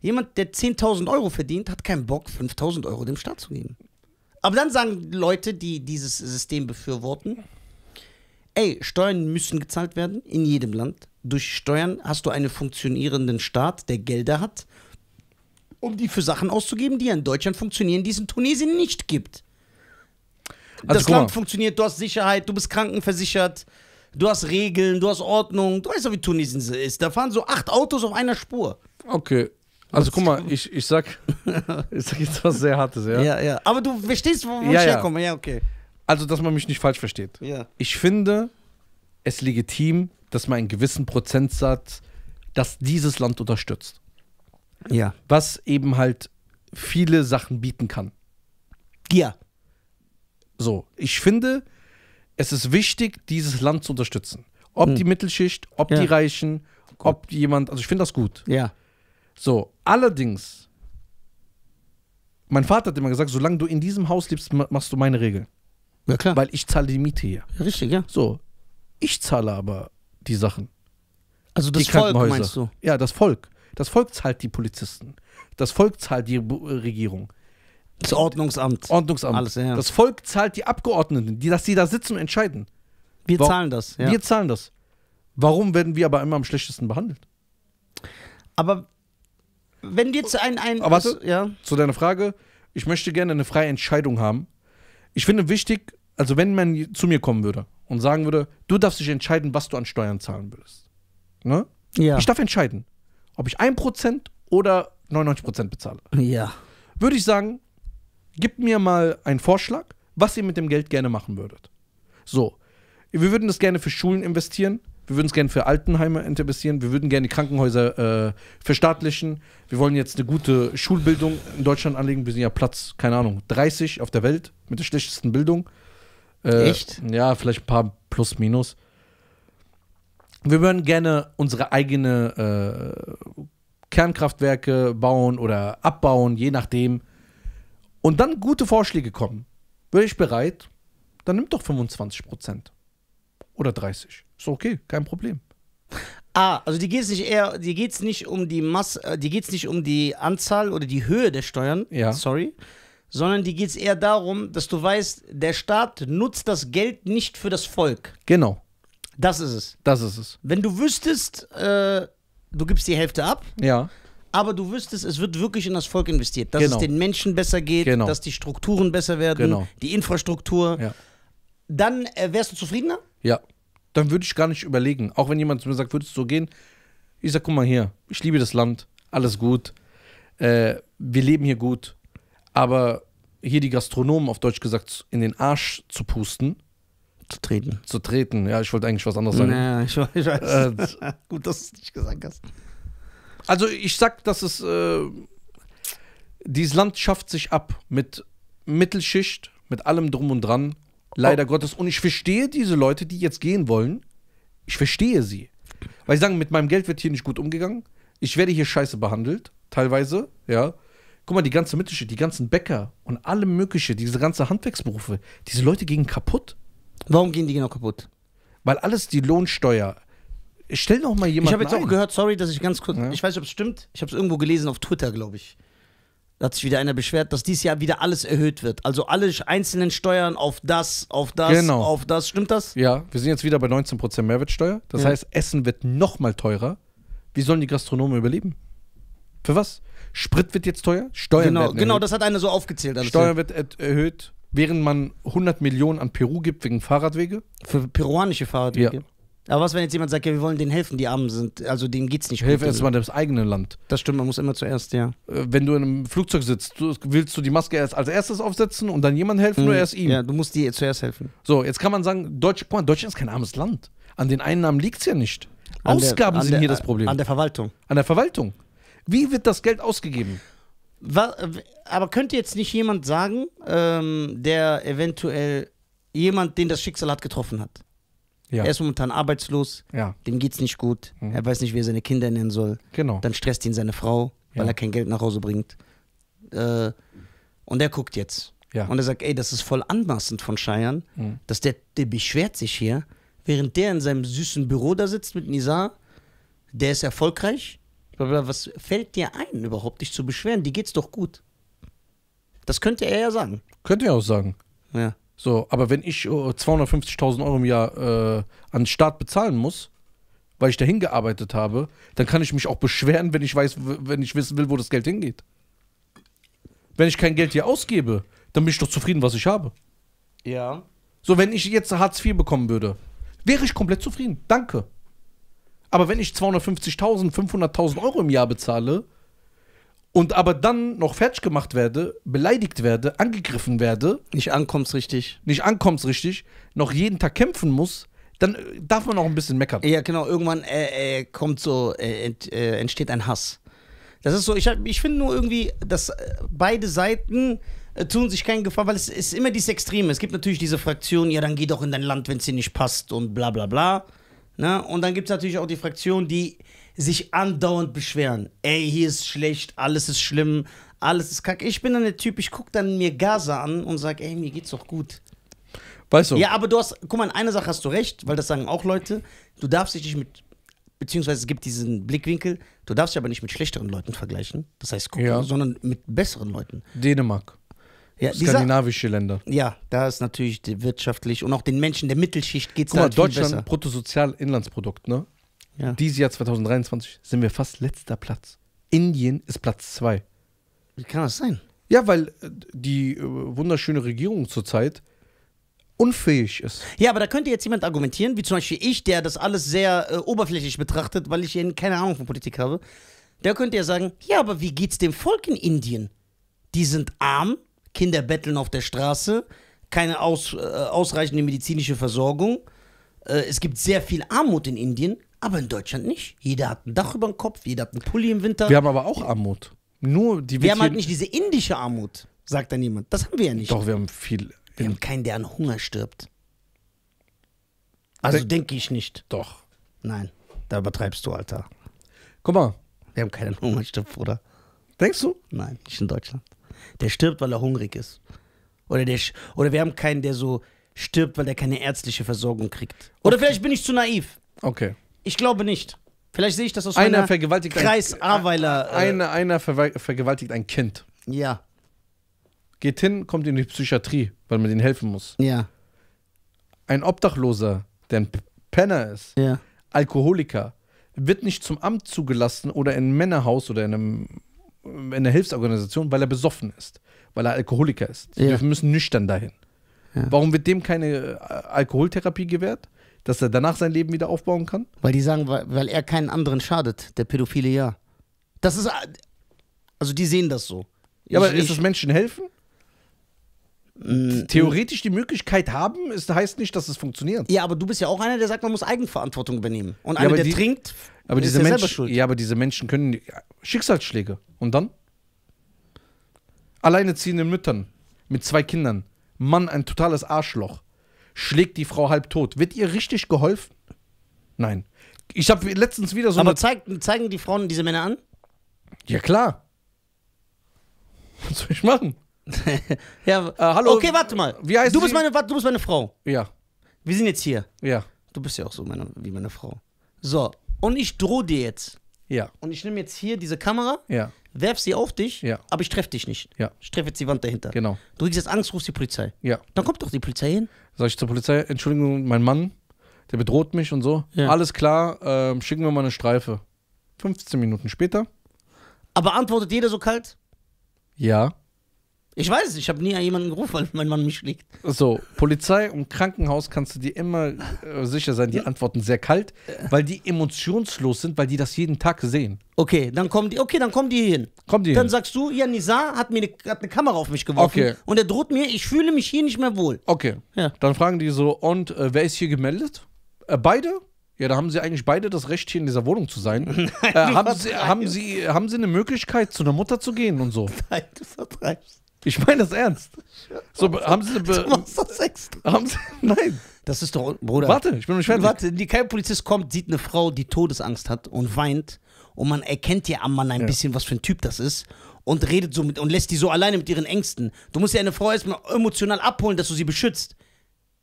jemand der zehntausend Euro verdient, hat keinen Bock, fünftausend Euro dem Staat zu geben. Aber dann sagen Leute, die dieses System befürworten, ey, Steuern müssen gezahlt werden, in jedem Land. Durch Steuern hast du einen funktionierenden Staat, der Gelder hat, um die für Sachen auszugeben, die ja in Deutschland funktionieren, die es in Tunesien nicht gibt. Also das Land funktioniert, du hast Sicherheit, du bist krankenversichert, du hast Regeln, du hast Ordnung, du weißt doch, wie Tunesien ist. Da fahren so acht Autos auf einer Spur. Okay, also guck mal, ich, ich, sag, ich sag jetzt was sehr Hartes, ja? Ja, ja, aber du verstehst, wo, wo ja, ich herkomme, ja, okay. Also, dass man mich nicht falsch versteht. Ja. Ich finde es legitim, dass man einen gewissen Prozentsatz, dass dieses Land unterstützt. Ja. Was eben halt viele Sachen bieten kann. Ja. So, ich finde, es ist wichtig, dieses Land zu unterstützen. Ob hm. die Mittelschicht, ob ja. die Reichen, gut. ob jemand, also ich finde das gut. Ja. So, allerdings, mein Vater hat immer gesagt, solange du in diesem Haus lebst, machst du meine Regeln. Ja, klar. Weil ich zahle die Miete hier. Richtig, ja. So, ich zahle aber die Sachen. Also das Volk, meinst du? Ja, das Volk. Das Volk zahlt die Polizisten. Das Volk zahlt die Regierung. Das Ordnungsamt. Ordnungsamt. Alles, ja. Das Volk zahlt die Abgeordneten, die, dass die da sitzen und entscheiden. Wir Warum? zahlen das. Ja. Wir zahlen das. Warum werden wir aber immer am schlechtesten behandelt? Aber wenn wir jetzt ein... ein aber warte, ja. zu deiner Frage. Ich möchte gerne eine freie Entscheidung haben. Ich finde wichtig, also wenn man zu mir kommen würde und sagen würde, du darfst dich entscheiden, was du an Steuern zahlen würdest. Ne? Ja. Ich darf entscheiden, ob ich ein Prozent oder neunundneunzig Prozent bezahle. Ja. Würde ich sagen, gib mir mal einen Vorschlag, was ihr mit dem Geld gerne machen würdet. So, wir würden das gerne für Schulen investieren, wir würden es gerne für Altenheime investieren, wir würden gerne Krankenhäuser äh, verstaatlichen, wir wollen jetzt eine gute Schulbildung in Deutschland anlegen, wir sind ja Platz, keine Ahnung, dreißig auf der Welt mit der schlechtesten Bildung. Äh, Echt? Ja, vielleicht ein paar plus, minus. Wir würden gerne unsere eigene äh, Kernkraftwerke bauen oder abbauen, je nachdem. Und dann gute Vorschläge kommen. Wäre ich bereit, dann nimm doch fünfundzwanzig Prozent. Oder dreißig. Ist okay, kein Problem. Ah, also die geht es nicht eher, die geht's nicht um die Masse, die geht's nicht um die Anzahl oder die Höhe der Steuern, ja. sorry, sondern die geht es eher darum, dass du weißt, der Staat nutzt das Geld nicht für das Volk. Genau. Das ist es. Das ist es. Wenn du wüsstest, äh, du gibst die Hälfte ab, ja. aber du wüsstest, es wird wirklich in das Volk investiert. Dass genau. es den Menschen besser geht, genau. dass die Strukturen besser werden, genau. die Infrastruktur. Ja. Dann äh, wärst du zufriedener? Ja. Dann würde ich gar nicht überlegen. Auch wenn jemand zu mir sagt, würdest du so gehen? Ich sage, guck mal hier, ich liebe das Land, alles gut. Äh, wir leben hier gut. Aber hier die Gastronomen, auf Deutsch gesagt, in den Arsch zu pusten, Zu treten. Zu treten, ja, ich wollte eigentlich was anderes sagen. Naja, ich weiß. Ich weiß. Äh, Gut, dass du es nicht gesagt hast. Also ich sag, dass es, äh, dieses Land schafft sich ab mit Mittelschicht mit allem drum und dran, leider oh. Gottes. Und ich verstehe diese Leute, die jetzt gehen wollen. Ich verstehe sie. Weil sie sagen, mit meinem Geld wird hier nicht gut umgegangen. Ich werde hier scheiße behandelt, teilweise, ja. Guck mal, die ganze Mittelschicht, die ganzen Bäcker und alle mögliche, diese ganzen Handwerksberufe, diese Leute gehen kaputt. Warum gehen die genau kaputt? Weil alles die Lohnsteuer. Stell noch mal jemanden Ich habe jetzt ein. auch gehört, sorry, dass ich ganz kurz, ja. ich weiß nicht, ob es stimmt, ich habe es irgendwo gelesen auf Twitter, glaube ich. Da hat sich wieder einer beschwert, dass dieses Jahr wieder alles erhöht wird. Also alle einzelnen Steuern auf das, auf das, genau. auf das. Stimmt das? Ja, wir sind jetzt wieder bei neunzehn Prozent Mehrwertsteuer. Das ja. heißt, Essen wird noch mal teurer. Wie sollen die Gastronomen überleben? Für was? Sprit wird jetzt teuer, Steuern genau, werden erhöht. Genau, das hat einer so aufgezählt. Also Steuer wird erhöht, während man hundert Millionen an Peru gibt wegen Fahrradwege. Für peruanische Fahrradwege? Ja. Aber was, wenn jetzt jemand sagt, ja, wir wollen denen helfen, die armen sind, also denen geht's nicht gut. Hilfe erstmal dem eigenen Land. Das stimmt, man muss immer zuerst, ja. Wenn du in einem Flugzeug sitzt, du, willst du die Maske erst als erstes aufsetzen und dann jemandem helfen mhm. oder erst ihm? Ja, du musst dir zuerst helfen. So, jetzt kann man sagen, Deutsch, guck mal, Deutschland ist kein armes Land. An den Einnahmen liegt's ja nicht. An Ausgaben der, sind der, hier das Problem. An der Verwaltung. An der Verwaltung. Wie wird das Geld ausgegeben? Was, aber könnte jetzt nicht jemand sagen, ähm, der eventuell jemand, den das Schicksal hat, getroffen hat? Ja. Er ist momentan arbeitslos, ja. dem geht's nicht gut, mhm. er weiß nicht, wie er seine Kinder ernähren soll. Genau. Dann stresst ihn seine Frau, weil ja. er kein Geld nach Hause bringt. Äh, und er guckt jetzt. Ja. Und er sagt, ey, das ist voll anmaßend von Shayan, mhm. dass der, der beschwert sich hier, während der in seinem süßen Büro da sitzt mit Nizar, der ist erfolgreich. Was fällt dir ein, überhaupt dich zu beschweren? Die geht's doch gut. Das könnte er ja sagen. Könnte er auch sagen. Ja. So, aber wenn ich zweihundertfünfzigtausend Euro im Jahr äh, an den Staat bezahlen muss, weil ich dahin gearbeitet habe, dann kann ich mich auch beschweren, wenn ich weiß, wenn ich wissen will, wo das Geld hingeht. Wenn ich kein Geld hier ausgebe, dann bin ich doch zufrieden, was ich habe. Ja. So, wenn ich jetzt Hartz vier bekommen würde, wäre ich komplett zufrieden. Danke. Aber wenn ich zweihundertfünfzigtausend, fünfhunderttausend Euro im Jahr bezahle und aber dann noch fertig gemacht werde, beleidigt werde, angegriffen werde. Nicht ankommst richtig. Nicht ankommst richtig, noch jeden Tag kämpfen muss, dann darf man auch ein bisschen meckern. Ja genau, irgendwann äh, äh, kommt so, äh, ent, äh, entsteht ein Hass. Das ist so, ich, ich finde nur irgendwie, dass beide Seiten tun sich keinen Gefallen, weil es ist immer dieses Extreme. Es gibt natürlich diese Fraktion, ja dann geh doch in dein Land, wenn es dir nicht passt und bla bla bla. Na, und dann gibt es natürlich auch die Fraktionen, die sich andauernd beschweren. Ey, hier ist schlecht, alles ist schlimm, alles ist kacke. Ich bin dann der Typ, ich gucke dann mir Gaza an und sage, ey, mir geht's doch gut. Weißt du? Ja, aber du hast, guck mal, in einer Sache hast du recht, weil das sagen auch Leute, du darfst dich nicht mit, beziehungsweise es gibt diesen Blickwinkel, du darfst dich aber nicht mit schlechteren Leuten vergleichen, das heißt gucken, ja. sondern mit besseren Leuten. Dänemark. Ja, skandinavische dieser, Länder. Ja, da ist natürlich wirtschaftlich und auch den Menschen der Mittelschicht geht es da halt viel besser. Deutschland, Bruttosozialinlandsprodukt, ne? Ja. Dieses Jahr zweitausenddreiundzwanzig sind wir fast letzter Platz. Indien ist Platz zwei. Wie kann das sein? Ja, weil die äh, wunderschöne Regierung zurzeit unfähig ist. Ja, aber da könnte jetzt jemand argumentieren, wie zum Beispiel ich, der das alles sehr äh, oberflächlich betrachtet, weil ich ja keine Ahnung von Politik habe. Der könnte ja sagen, ja, aber wie geht's dem Volk in Indien? Die sind arm. Kinder betteln auf der Straße, keine aus, äh, ausreichende medizinische Versorgung. Äh, es gibt sehr viel Armut in Indien, aber in Deutschland nicht. Jeder hat ein Dach über dem Kopf, jeder hat einen Pulli im Winter. Wir haben aber auch Armut. Nur die wir haben halt nicht diese indische Armut, sagt dann jemand. Das haben wir ja nicht. Doch, wir haben viel. Wir haben keinen, der an Hunger stirbt. Also denke ich nicht. Doch. Nein, da übertreibst du, Alter. Guck mal. Wir haben keinen Hunger stirbt, Bruder. Denkst du? Nein, nicht in Deutschland. Der stirbt, weil er hungrig ist. Oder, der, oder wir haben keinen, der so stirbt, weil er keine ärztliche Versorgung kriegt. Oder okay. Vielleicht bin ich zu naiv. Okay. Ich glaube nicht. Vielleicht sehe ich das aus einer vergewaltigt Kreis Ahrweiler. Äh, einer, einer vergewaltigt ein Kind. Ja. Geht hin, kommt in die Psychiatrie, weil man denen helfen muss. Ja. Ein Obdachloser, der ein Penner ist, ja. Alkoholiker, wird nicht zum Amt zugelassen oder in einem Männerhaus oder in einem... in einer Hilfsorganisation, weil er besoffen ist, weil er Alkoholiker ist. Ja. Wir müssen nüchtern dahin. Ja. Warum wird dem keine Alkoholtherapie gewährt, dass er danach sein Leben wieder aufbauen kann? Weil die sagen, weil, weil er keinen anderen schadet, der Pädophile ja. Das ist, also die sehen das so. Ja, ich, aber ist das Menschen helfen? Theoretisch die Möglichkeit haben, ist, heißt nicht, dass es funktioniert. Ja, aber du bist ja auch einer, der sagt, man muss Eigenverantwortung übernehmen. Und einer, ja, der die, trinkt, aber ist diese Menschen, selber schuld. Ja, aber diese Menschen können die Schicksalsschläge. Und dann? Alleinerziehende Müttern, mit zwei Kindern, Mann, ein totales Arschloch, schlägt die Frau halb tot. Wird ihr richtig geholfen? Nein. Ich habe letztens wieder so... Aber zeig, zeigen die Frauen diese Männer an? Ja, klar. Was soll ich machen? Ja, äh, hallo. Okay, warte mal. Wie heißt du, bist meine, warte, du bist meine Frau. Ja. Wir sind jetzt hier. Ja. Du bist ja auch so meine, wie meine Frau. So, und ich drohe dir jetzt. Ja. Und ich nehme jetzt hier diese Kamera, ja, werf sie auf dich, ja, aber ich treffe dich nicht. Ja. Ich treffe jetzt die Wand dahinter. Genau. Du kriegst jetzt Angst, rufst die Polizei. Ja. Dann kommt doch die Polizei hin. Sag ich zur Polizei, Entschuldigung, mein Mann, der bedroht mich und so. Ja. Alles klar, ähm, schicken wir mal eine Streife. fünfzehn Minuten später. Aber antwortet jeder so kalt? Ja. Ich weiß es, ich habe nie jemanden gerufen, weil mein Mann mich schlägt. So, Polizei und Krankenhaus kannst du dir immer äh, sicher sein, die antworten sehr kalt, weil die emotionslos sind, weil die das jeden Tag sehen. Okay, dann kommen die, okay, dann kommen die hin. Kommen die dann hin. Sagst du, ja, Nizar hat mir eine, hat eine Kamera auf mich geworfen, okay, und er droht mir, ich fühle mich hier nicht mehr wohl. Okay, ja, dann fragen die so, und äh, wer ist hier gemeldet? Äh, beide? Ja, da haben sie eigentlich beide das Recht, hier in dieser Wohnung zu sein. Nein, äh, haben, sie, haben, sie, haben sie eine Möglichkeit, zu einer Mutter zu gehen und so? Nein, du vertreibst. Ich meine das ernst. So, haben sie du machst das extra. Haben sie, nein. Das ist doch, Bruder. Warte, ich bin nicht fertig. Warte, die, kein Polizist kommt, sieht eine Frau, die Todesangst hat und weint. Und man erkennt ja am Mann ein ja. bisschen, was für ein Typ das ist. Und redet so mit, und lässt die so alleine mit ihren Ängsten. Du musst ja eine Frau erstmal emotional abholen, dass du sie beschützt.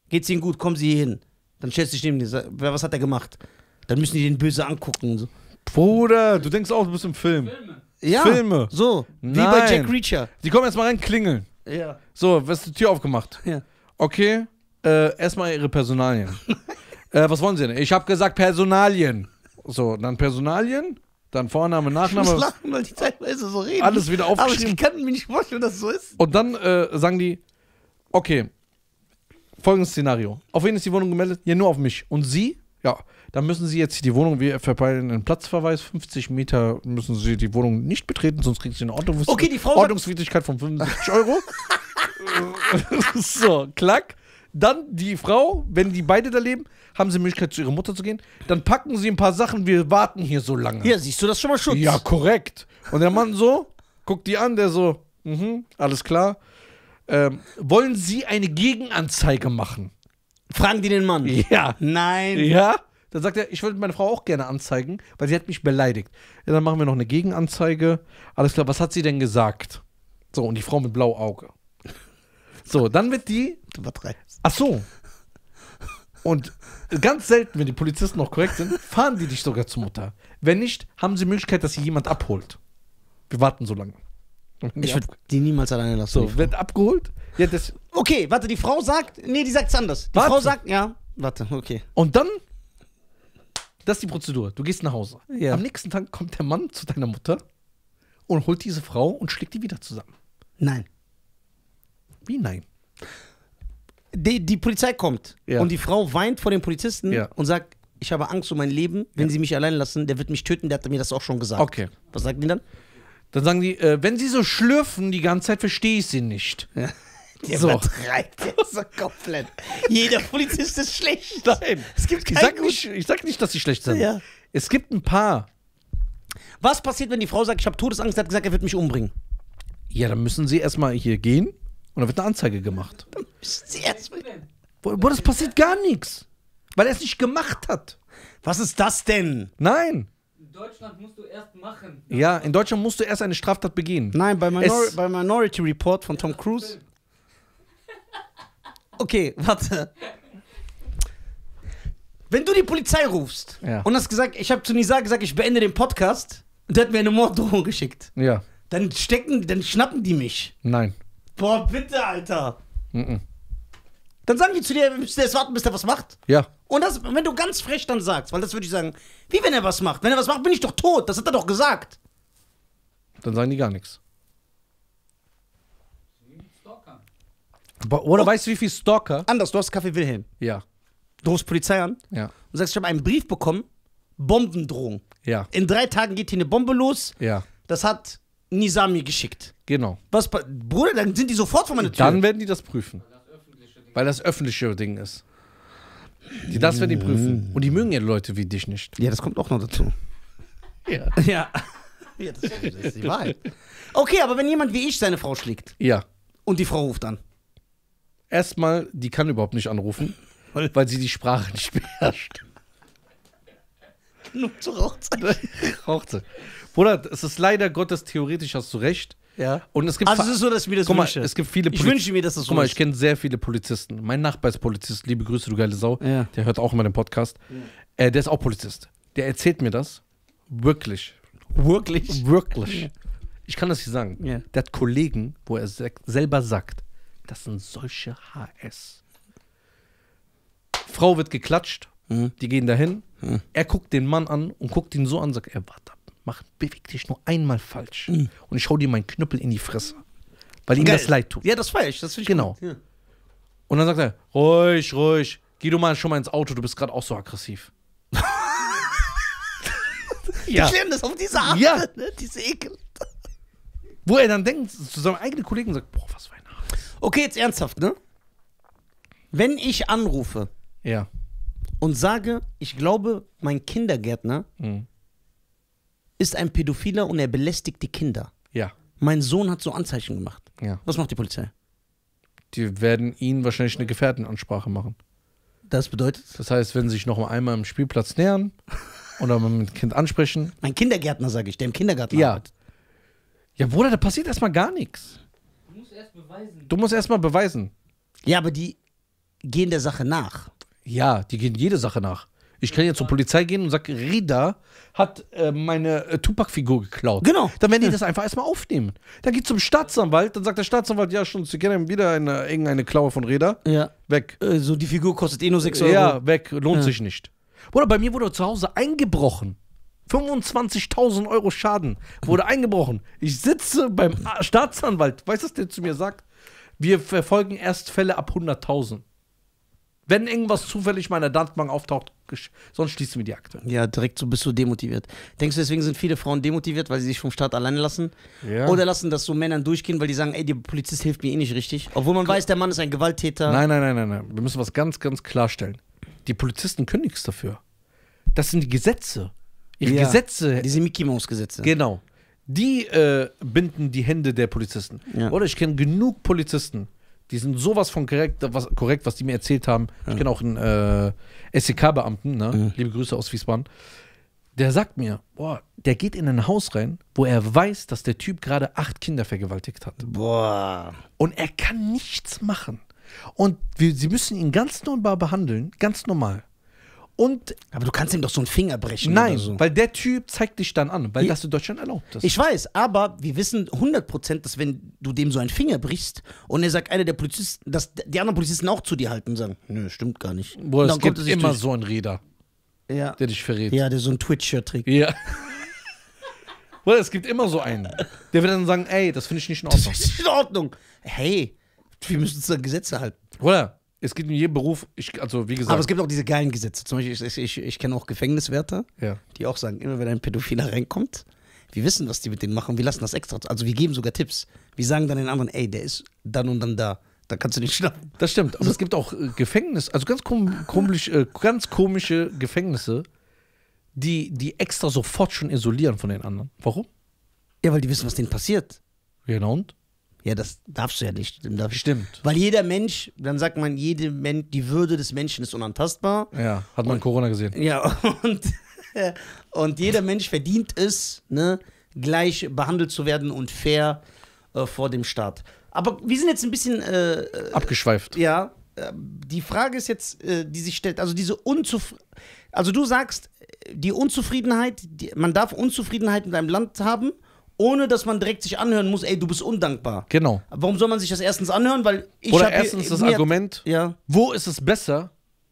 Geht's ihnen gut, kommen sie hier hin. Dann stellst du dich neben dir, was hat er gemacht? Dann müssen die den böse angucken und so. Bruder, du denkst auch, du bist im Film. Filme. Ja, Filme. So, nein, wie bei Jack Reacher. Die kommen erstmal rein, klingeln. Ja. So, was ist die Tür aufgemacht? Ja. Okay, äh, erstmal ihre Personalien. äh, was wollen sie denn? Ich habe gesagt Personalien. So, dann Personalien, dann Vorname, Nachname. Ich muss lachen, weil die teilweise so reden. Alles wieder aufgeschrieben. Aber ich kann mir nicht vorstellen, dass das so ist. Und dann äh, sagen die, okay, folgendes Szenario. Auf wen ist die Wohnung gemeldet? Ja, nur auf mich. Und sie? Ja. Dann müssen sie jetzt die Wohnung, wir verpeilen einen Platzverweis, fünfzig Meter müssen sie die Wohnung nicht betreten, sonst kriegen sie eine Ordnungs okay, die Frau Ordnungswidrigkeit von fünfundsiebzig Euro. So, klack. Dann die Frau, wenn die beide da leben, haben sie die Möglichkeit, zu ihrer Mutter zu gehen. Dann packen sie ein paar Sachen, wir warten hier so lange. Ja, siehst du, das ist schon mal Schutz. Ja, korrekt. Und der Mann so, guckt die an, der so, mhm, alles klar. Ähm, wollen sie eine Gegenanzeige machen? Fragen die den Mann. Ja. Nein. Ja. Dann sagt er, ich würde meine Frau auch gerne anzeigen, weil sie hat mich beleidigt. Ja, dann machen wir noch eine Gegenanzeige. Alles klar, was hat sie denn gesagt? So, und die Frau mit blauem Auge. So, dann wird die... Du übertreibst. Ach so. Und ganz selten, wenn die Polizisten noch korrekt sind, fahren die dich sogar zur Mutter. Wenn nicht, haben sie die Möglichkeit, dass sie jemand abholt. Wir warten so lange. Ich würde die niemals alleine lassen. So, wird abgeholt. Ja, das okay, warte, die Frau sagt... Nee, die sagt es anders. Die warte. Frau sagt... Ja, warte, okay. Und dann... Das ist die Prozedur. Du gehst nach Hause. Ja. Am nächsten Tag kommt der Mann zu deiner Mutter und holt diese Frau und schlägt die wieder zusammen. Nein. Wie nein? Die, die Polizei kommt ja. und die Frau weint vor den Polizisten ja. und sagt, ich habe Angst um mein Leben, wenn ja. sie mich allein lassen, der wird mich töten, der hat mir das auch schon gesagt. Okay. Was sagen die dann? Dann sagen die, äh, wenn sie so schlürfen die ganze Zeit, verstehe ich sie nicht. Ja. Der so. Übertreibt so komplett. Jeder Polizist ist schlecht. Nein. Es gibt keinen ich, sag nicht, ich sag nicht, dass sie schlecht sind. Ja. Es gibt ein paar. Was passiert, wenn die Frau sagt, ich habe Todesangst, hat gesagt, er wird mich umbringen? Ja, dann müssen sie erstmal hier gehen und dann wird eine Anzeige gemacht. Dann müssen sie erstmal. Boah, das passiert gar nichts. Weil er es nicht gemacht hat. Was ist das denn? Nein. In Deutschland musst du erst machen. Ja, in Deutschland musst du erst eine Straftat begehen. Nein, bei, Minor bei Minority Report von Tom Cruise. Okay, warte. Wenn du die Polizei rufst ja. und hast gesagt, ich habe zu Nizar gesagt, ich beende den Podcast und der hat mir eine Morddrohung geschickt. Ja. Dann stecken, dann schnappen die mich. Nein. Boah, bitte, Alter. Mm-mm. Dann sagen die zu dir, wir müssen erst warten, bis der was macht. Ja. Und das, wenn du ganz frech dann sagst, weil das würde ich sagen, wie wenn er was macht? Wenn er was macht, bin ich doch tot. Das hat er doch gesagt. Dann sagen die gar nichts. Oder oh. weißt du, wie viel Stalker? Anders, du hast Café Wilhelm. Ja. Du rufst Polizei an ja. und sagst, ich habe einen Brief bekommen, Bombendrohung. Ja. In drei Tagen geht hier eine Bombe los. Ja. Das hat Nizar mir geschickt. Genau. Was, Bruder, dann sind die sofort vor meiner Tür. Dann werden die das prüfen. Weil das öffentliche Ding ist. Die das werden die prüfen. Und die mögen ja Leute wie dich nicht. Ja, das kommt auch noch dazu. Ja. Ja. Ja, das ist die Wahrheit. Okay, aber wenn jemand wie ich seine Frau schlägt. Ja. und die Frau ruft an. Erstmal, die kann überhaupt nicht anrufen, weil sie die Sprache nicht beherrscht. Nur zu Rauchzeit. Rauchzeit. Bruder, es ist leider Gottes, theoretisch hast du recht. Ja. Und es gibt also es ist so, dass ich mir das Guck wünsche. Mal, es gibt viele Poliz- ich wünsche mir, dass das so Guck mal, ich kenne sehr viele Polizisten. Mein Nachbar ist Polizist, liebe Grüße, du geile Sau. Ja. Der hört auch immer den Podcast. Ja. Äh, der ist auch Polizist. Der erzählt mir das. Wirklich. Wirklich? Wirklich. Ja. Ich kann das nicht sagen. Ja. Der hat Kollegen, wo er se- selber sagt, das sind solche H S. Frau wird geklatscht, mhm. die gehen dahin. Mhm. Er guckt den Mann an und guckt ihn so an und sagt, er warte ab. Mach, beweg dich nur einmal falsch mhm. und ich hau dir meinen Knüppel in die Fresse, weil ihm Geil. das leid tut. Ja, das feier ich, das finde ich Genau. Ja. Und dann sagt er, ruhig, ruhig, geh du mal schon mal ins Auto, du bist gerade auch so aggressiv. Ja. Die klären das auf diese Art, ja. ne? Diese Ekel. Wo er dann denkt, zu seinem eigenen Kollegen sagt, boah, was für ein Arsch. Okay, jetzt ernsthaft, ne? Wenn ich anrufe ja. und sage, ich glaube, mein Kindergärtner mhm. ist ein Pädophiler und er belästigt die Kinder. Ja. Mein Sohn hat so Anzeichen gemacht. Ja. Was macht die Polizei? Die werden ihn wahrscheinlich eine Gefährtenansprache machen. Das bedeutet? Das heißt, wenn sie sich noch einmal am Spielplatz nähern oder mit dem Kind ansprechen. Mein Kindergärtner, sage ich, der im Kindergarten ja. arbeitet. Ja, Bruder, da passiert erstmal gar nichts. Du musst erst beweisen. Du musst erstmal beweisen. Ja, aber die gehen der Sache nach. Ja, die gehen jede Sache nach. Ich kann jetzt zur Polizei gehen und sage, Rida hat äh, meine äh, Tupac-Figur geklaut. Genau. Dann werden die das einfach erstmal aufnehmen. Dann geht zum Staatsanwalt, dann sagt der Staatsanwalt, ja, schon, Sie kennen wieder eine, irgendeine Klaue von Rida. Ja. Weg. Äh, so, die Figur kostet eh nur sechs Euro. Ja, weg, lohnt ja. sich nicht. Bruder, bei mir wurde zu Hause eingebrochen. fünfundzwanzigtausend Euro Schaden wurde eingebrochen. Ich sitze beim Staatsanwalt. Weißt du, was der zu mir sagt? Wir verfolgen erst Fälle ab hunderttausend. Wenn irgendwas zufällig meiner Datenbank auftaucht, gesch- sonst schließen wir die Akte. Ja, direkt so bist du demotiviert. Denkst du, deswegen sind viele Frauen demotiviert, weil sie sich vom Staat alleine lassen? Ja. Oder lassen das so Männern durchgehen, weil die sagen, ey, der Polizist hilft mir eh nicht richtig. Obwohl man Komm. weiß, der Mann ist ein Gewalttäter. Nein, nein, nein, nein, nein. Wir müssen was ganz, ganz klarstellen. Die Polizisten können nichts dafür. Das sind die Gesetze. Ihre ja. Gesetze. Diese Mickey-Maus-Gesetze. Genau. Die äh, binden die Hände der Polizisten. Ja. Oder ich kenne genug Polizisten. Die sind sowas von korrekt, was, korrekt, was die mir erzählt haben. Ja. Ich kenne auch einen äh, S E K-Beamten, ne? Ja. Liebe Grüße aus Wiesbaden. Der sagt mir, boah, der geht in ein Haus rein, wo er weiß, dass der Typ gerade acht Kinder vergewaltigt hat. Boah. Und er kann nichts machen. Und wir, sie müssen ihn ganz normal behandeln, ganz normal. Und aber du kannst ihm doch so einen Finger brechen. Nein, oder so. Weil der Typ zeigt dich dann an, weil ja. das in Deutschland erlaubt ist. Ich weiß, aber wir wissen hundert Prozent, dass wenn du dem so einen Finger brichst und er sagt, einer der Polizisten, dass die anderen Polizisten auch zu dir halten und sagen, nö, stimmt gar nicht. Boah, es gibt immer durch. so einen Räder, ja. der dich verrät. Ja, der so einen Twitcher trägt. Ja. Boah, es gibt immer so einen. Der wird dann sagen, ey, das finde ich nicht in Ordnung. Das ist nicht in Ordnung. Hey, wir müssen uns an Gesetze halten. Oder? Es gibt in jedem Beruf, ich, also wie gesagt. Aber es gibt auch diese geilen Gesetze. Zum Beispiel, ich, ich, ich kenne auch Gefängniswärter, ja. die auch sagen, immer wenn ein Pädophiler reinkommt, wir wissen, was die mit denen machen, wir lassen das extra. Also wir geben sogar Tipps. Wir sagen dann den anderen, ey, der ist dann und dann da. Da kannst du nicht schlafen. Das stimmt. Aber es gibt auch äh, Gefängnis, also ganz, kom- komisch, äh, ganz komische Gefängnisse, die, die extra sofort schon isolieren von den anderen. Warum? Ja, weil die wissen, was denen passiert. Genau und? Ja, das darfst du ja nicht. Darf Stimmt. Ich. Weil jeder Mensch, dann sagt man, jede Men- die Würde des Menschen ist unantastbar. Ja, hat man und, Corona gesehen. Ja, und, und jeder Mensch verdient es, ne, gleich behandelt zu werden und fair äh, vor dem Staat. Aber wir sind jetzt ein bisschen... Äh, abgeschweift. Ja, äh, die Frage ist jetzt, äh, die sich stellt, also diese Unzuf... Also du sagst, die Unzufriedenheit, die, man darf Unzufriedenheit mit einem Land haben, ohne dass man direkt sich anhören muss, ey, du bist undankbar. Genau. Warum soll man sich das erstens anhören? Weil ich Oder erstens das Argument, ja. wo ist es besser?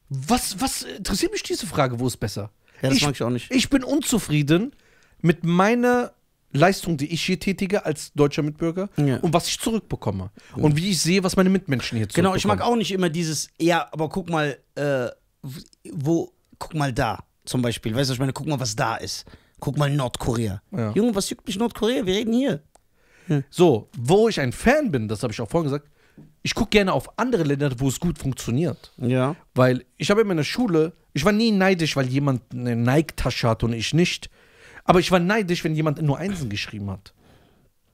Was, was interessiert mich diese Frage, wo ist besser? Ja, das ich, mag ich auch nicht. Ich bin unzufrieden mit meiner Leistung, die ich hier tätige als deutscher Mitbürger ja. und was ich zurückbekomme. Ja. Und wie ich sehe, was meine Mitmenschen hier zurückbekommen. Genau, ich mag auch nicht immer dieses, ja, aber guck mal, äh, wo, guck mal da zum Beispiel. Weißt du, ich meine, guck mal, was da ist. Guck mal Nordkorea. Ja. Junge, was juckt mich Nordkorea? Wir reden hier. Hm. So, wo ich ein Fan bin, das habe ich auch vorhin gesagt, ich gucke gerne auf andere Länder, wo es gut funktioniert. Ja. Weil ich habe in meiner Schule, ich war nie neidisch, weil jemand eine Nike-Tasche hat und ich nicht. Aber ich war neidisch, wenn jemand nur Einsen geschrieben hat.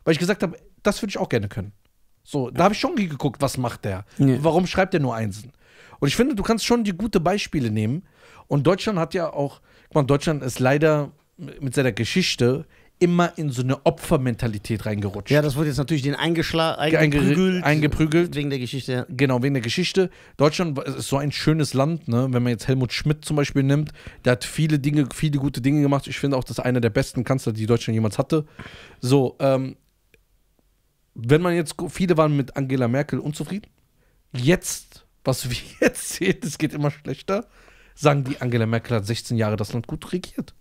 Weil ich gesagt habe, das würde ich auch gerne können. So, da habe ich schon geguckt, was macht der? Ja. Warum schreibt der nur Einsen? Und ich finde, du kannst schon die guten Beispiele nehmen. Und Deutschland hat ja auch, guck mal, Deutschland ist leider mit seiner Geschichte immer in so eine Opfermentalität reingerutscht. Ja, das wurde jetzt natürlich den eingeschlagen, eingeprügelt, eingeprügelt. Wegen der Geschichte, ja. Genau, wegen der Geschichte. Deutschland ist so ein schönes Land, ne? Wenn man jetzt Helmut Schmidt zum Beispiel nimmt, der hat viele Dinge, viele gute Dinge gemacht. Ich finde auch, das ist einer der besten Kanzler, die Deutschland jemals hatte. So, ähm, wenn man jetzt, viele waren mit Angela Merkel unzufrieden. Jetzt, was wir jetzt sehen, es geht immer schlechter, sagen die, Angela Merkel hat sechzehn Jahre das Land gut regiert.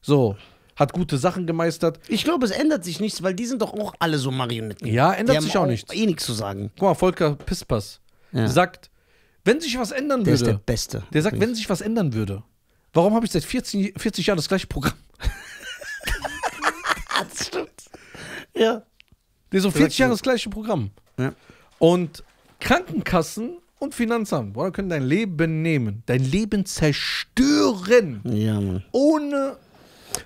So, hat gute Sachen gemeistert. Ich glaube, es ändert sich nichts, weil die sind doch auch alle so Marionetten. Ja, ändert die sich auch, auch nichts. Eh nichts zu sagen. Guck mal, Volker Pispers ja. sagt, wenn sich was ändern der würde. Der ist der Beste. Der sagt, wenn sich was ändern würde, warum habe ich seit vierzig Jahren das gleiche Programm? Das stimmt. Ja. Der ist so vierzig Jahre das gleiche Programm. Ja. Und Krankenkassen und Finanzamt, boah, können dein Leben nehmen. Dein Leben zerstören. Ja, Mann. Ohne.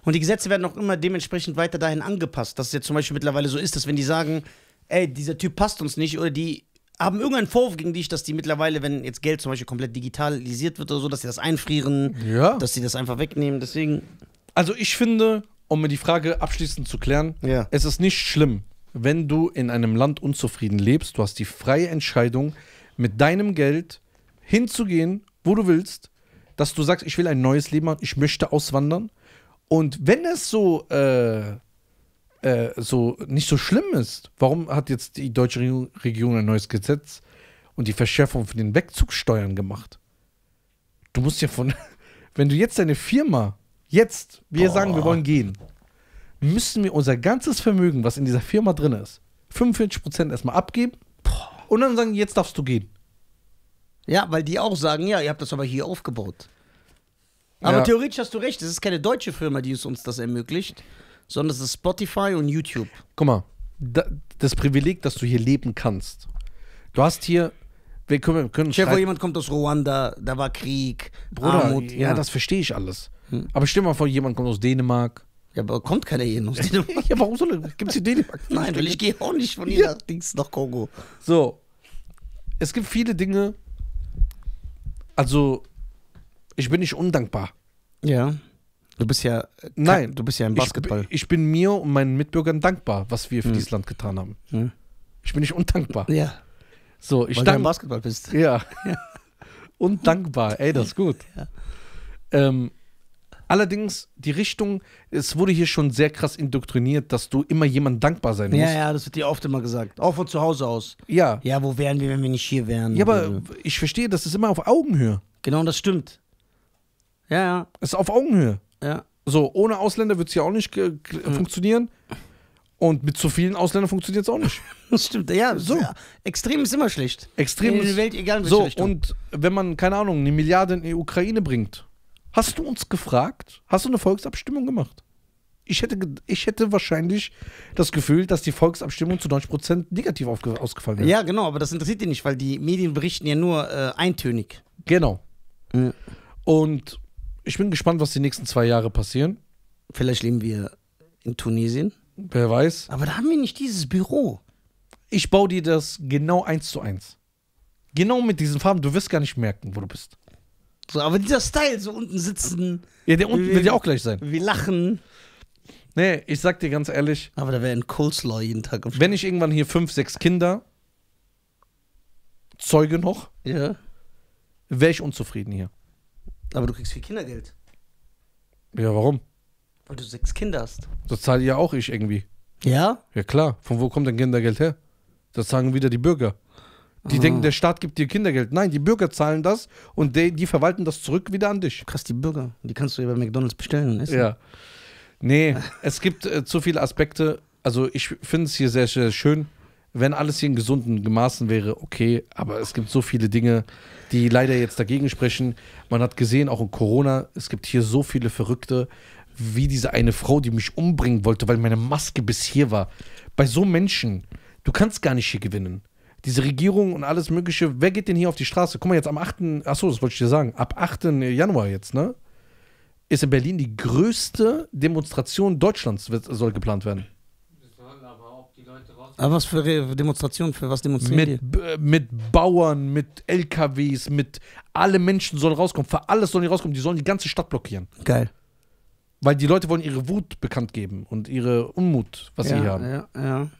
Und die Gesetze werden auch immer dementsprechend weiter dahin angepasst, dass es jetzt zum Beispiel mittlerweile so ist, dass wenn die sagen, ey, dieser Typ passt uns nicht, oder die haben irgendeinen Vorwurf gegen dich, dass die mittlerweile, wenn jetzt Geld zum Beispiel komplett digitalisiert wird oder so, dass sie das einfrieren, ja. dass sie das einfach wegnehmen, deswegen. Also ich finde, um mir die Frage abschließend zu klären, ja. es ist nicht schlimm, wenn du in einem Land unzufrieden lebst, du hast die freie Entscheidung, mit deinem Geld hinzugehen, wo du willst, dass du sagst, ich will ein neues Leben haben, ich möchte auswandern. Und wenn es so, äh, äh, so nicht so schlimm ist, warum hat jetzt die deutsche Regierung ein neues Gesetz und die Verschärfung für den Wegzugsteuern gemacht? Du musst ja von, wenn du jetzt deine Firma, jetzt, wir Boah. sagen, wir wollen gehen, müssen wir unser ganzes Vermögen, was in dieser Firma drin ist, fünfundvierzig Prozent erstmal abgeben und dann sagen, jetzt darfst du gehen. Ja, weil die auch sagen, ja, ihr habt das aber hier aufgebaut. Aber ja. theoretisch hast du recht, es ist keine deutsche Firma, die es uns das ermöglicht, sondern es ist Spotify und YouTube. Guck mal, das Privileg, dass du hier leben kannst. Du hast hier, wir können, wir können Chef, jemand kommt aus Ruanda, da war Krieg, Bruder, Armut. Ja, ja, das verstehe ich alles. Hm. Aber stell dir mal vor, jemand kommt aus Dänemark. Ja, aber kommt keiner hier aus Dänemark? Ja, warum soll er? Gibt es hier Dänemark? Nein, weil ich gehe auch nicht von hier ja. nach Dings nach Kongo. So, es gibt viele Dinge, also... Ich bin nicht undankbar. Ja. Du bist ja. Nein. Du bist ja im Basketball. Ich, ich bin mir und meinen Mitbürgern dankbar, was wir für hm. dieses Land getan haben. Hm. Ich bin nicht undankbar. Ja. So, ich Weil dank, du im Basketball bist. Ja. ja. Undankbar. Ey, das ist gut. Ja. Ähm, allerdings, die Richtung, es wurde hier schon sehr krass indoktriniert, dass du immer jemand dankbar sein musst. Ja, ja, das wird dir oft immer gesagt. Auch von zu Hause aus. Ja. Ja, wo wären wir, wenn wir nicht hier wären? Ja, aber ich verstehe, das ist immer auf Augenhöhe. Genau, das stimmt. Ja, ja. Ist auf Augenhöhe. Ja. So, ohne Ausländer wird es ja auch nicht mhm. funktionieren. Und mit zu vielen Ausländern funktioniert es auch nicht. Das stimmt, ja, so. Ja. Extrem ist immer schlecht. Extrem in der Welt, egal in welche so, Richtung. Und wenn man, keine Ahnung, eine Milliarde in die Ukraine bringt, hast du uns gefragt? Hast du eine Volksabstimmung gemacht? Ich hätte, ich hätte wahrscheinlich das Gefühl, dass die Volksabstimmung zu neunzig Prozent negativ ausgefallen wäre. Ja, genau, aber das interessiert dich nicht, weil die Medien berichten ja nur äh, eintönig. Genau. Mhm. Und ich bin gespannt, was die nächsten zwei Jahre passieren. Vielleicht leben wir in Tunesien. Wer weiß. Aber da haben wir nicht dieses Büro. Ich baue dir das genau eins zu eins. Genau mit diesen Farben. Du wirst gar nicht merken, wo du bist. So, aber dieser Style, so unten sitzen. Ja, der unten wir, wird ja auch gleich sein. Wir lachen. Nee, ich sag dir ganz ehrlich. Aber da wäre ein Coleslaw jeden Tag. Wenn ich irgendwann hier fünf, sechs Kinder zeuge noch, ja. wäre ich unzufrieden hier. Aber du kriegst viel Kindergeld. Ja, warum? Weil du sechs Kinder hast. Das zahle ja auch ich irgendwie. Ja? Ja, klar. Von wo kommt denn Kindergeld her? Das sagen wieder die Bürger. Die ah. denken, der Staat gibt dir Kindergeld. Nein, die Bürger zahlen das und die, die verwalten das zurück wieder an dich. Krass, die Bürger. Die kannst du ja bei McDonalds bestellen und essen. Ja. Nee, es gibt äh, zu viele Aspekte. Also ich finde es hier sehr, sehr schön. Wenn alles hier in gesunden Maßen wäre, okay, aber es gibt so viele Dinge, die leider jetzt dagegen sprechen. Man hat gesehen, auch in Corona, es gibt hier so viele Verrückte, wie diese eine Frau, die mich umbringen wollte, weil meine Maske bis hier war. Bei so Menschen, du kannst gar nicht hier gewinnen. Diese Regierung und alles Mögliche, wer geht denn hier auf die Straße? Guck mal, jetzt am achten Achso, das wollte ich dir sagen, ab achten Januar jetzt, ne? Ist in Berlin die größte Demonstration Deutschlands, wird, soll geplant werden. Aber was für Demonstrationen, für was demonstrieren mit, die? Mit Bauern, mit L K Ws, mit alle Menschen sollen rauskommen. Für alles sollen die rauskommen. Die sollen die ganze Stadt blockieren. Geil. Weil die Leute wollen ihre Wut bekannt geben und ihre Unmut, was ja, sie hier haben. Ja, ja.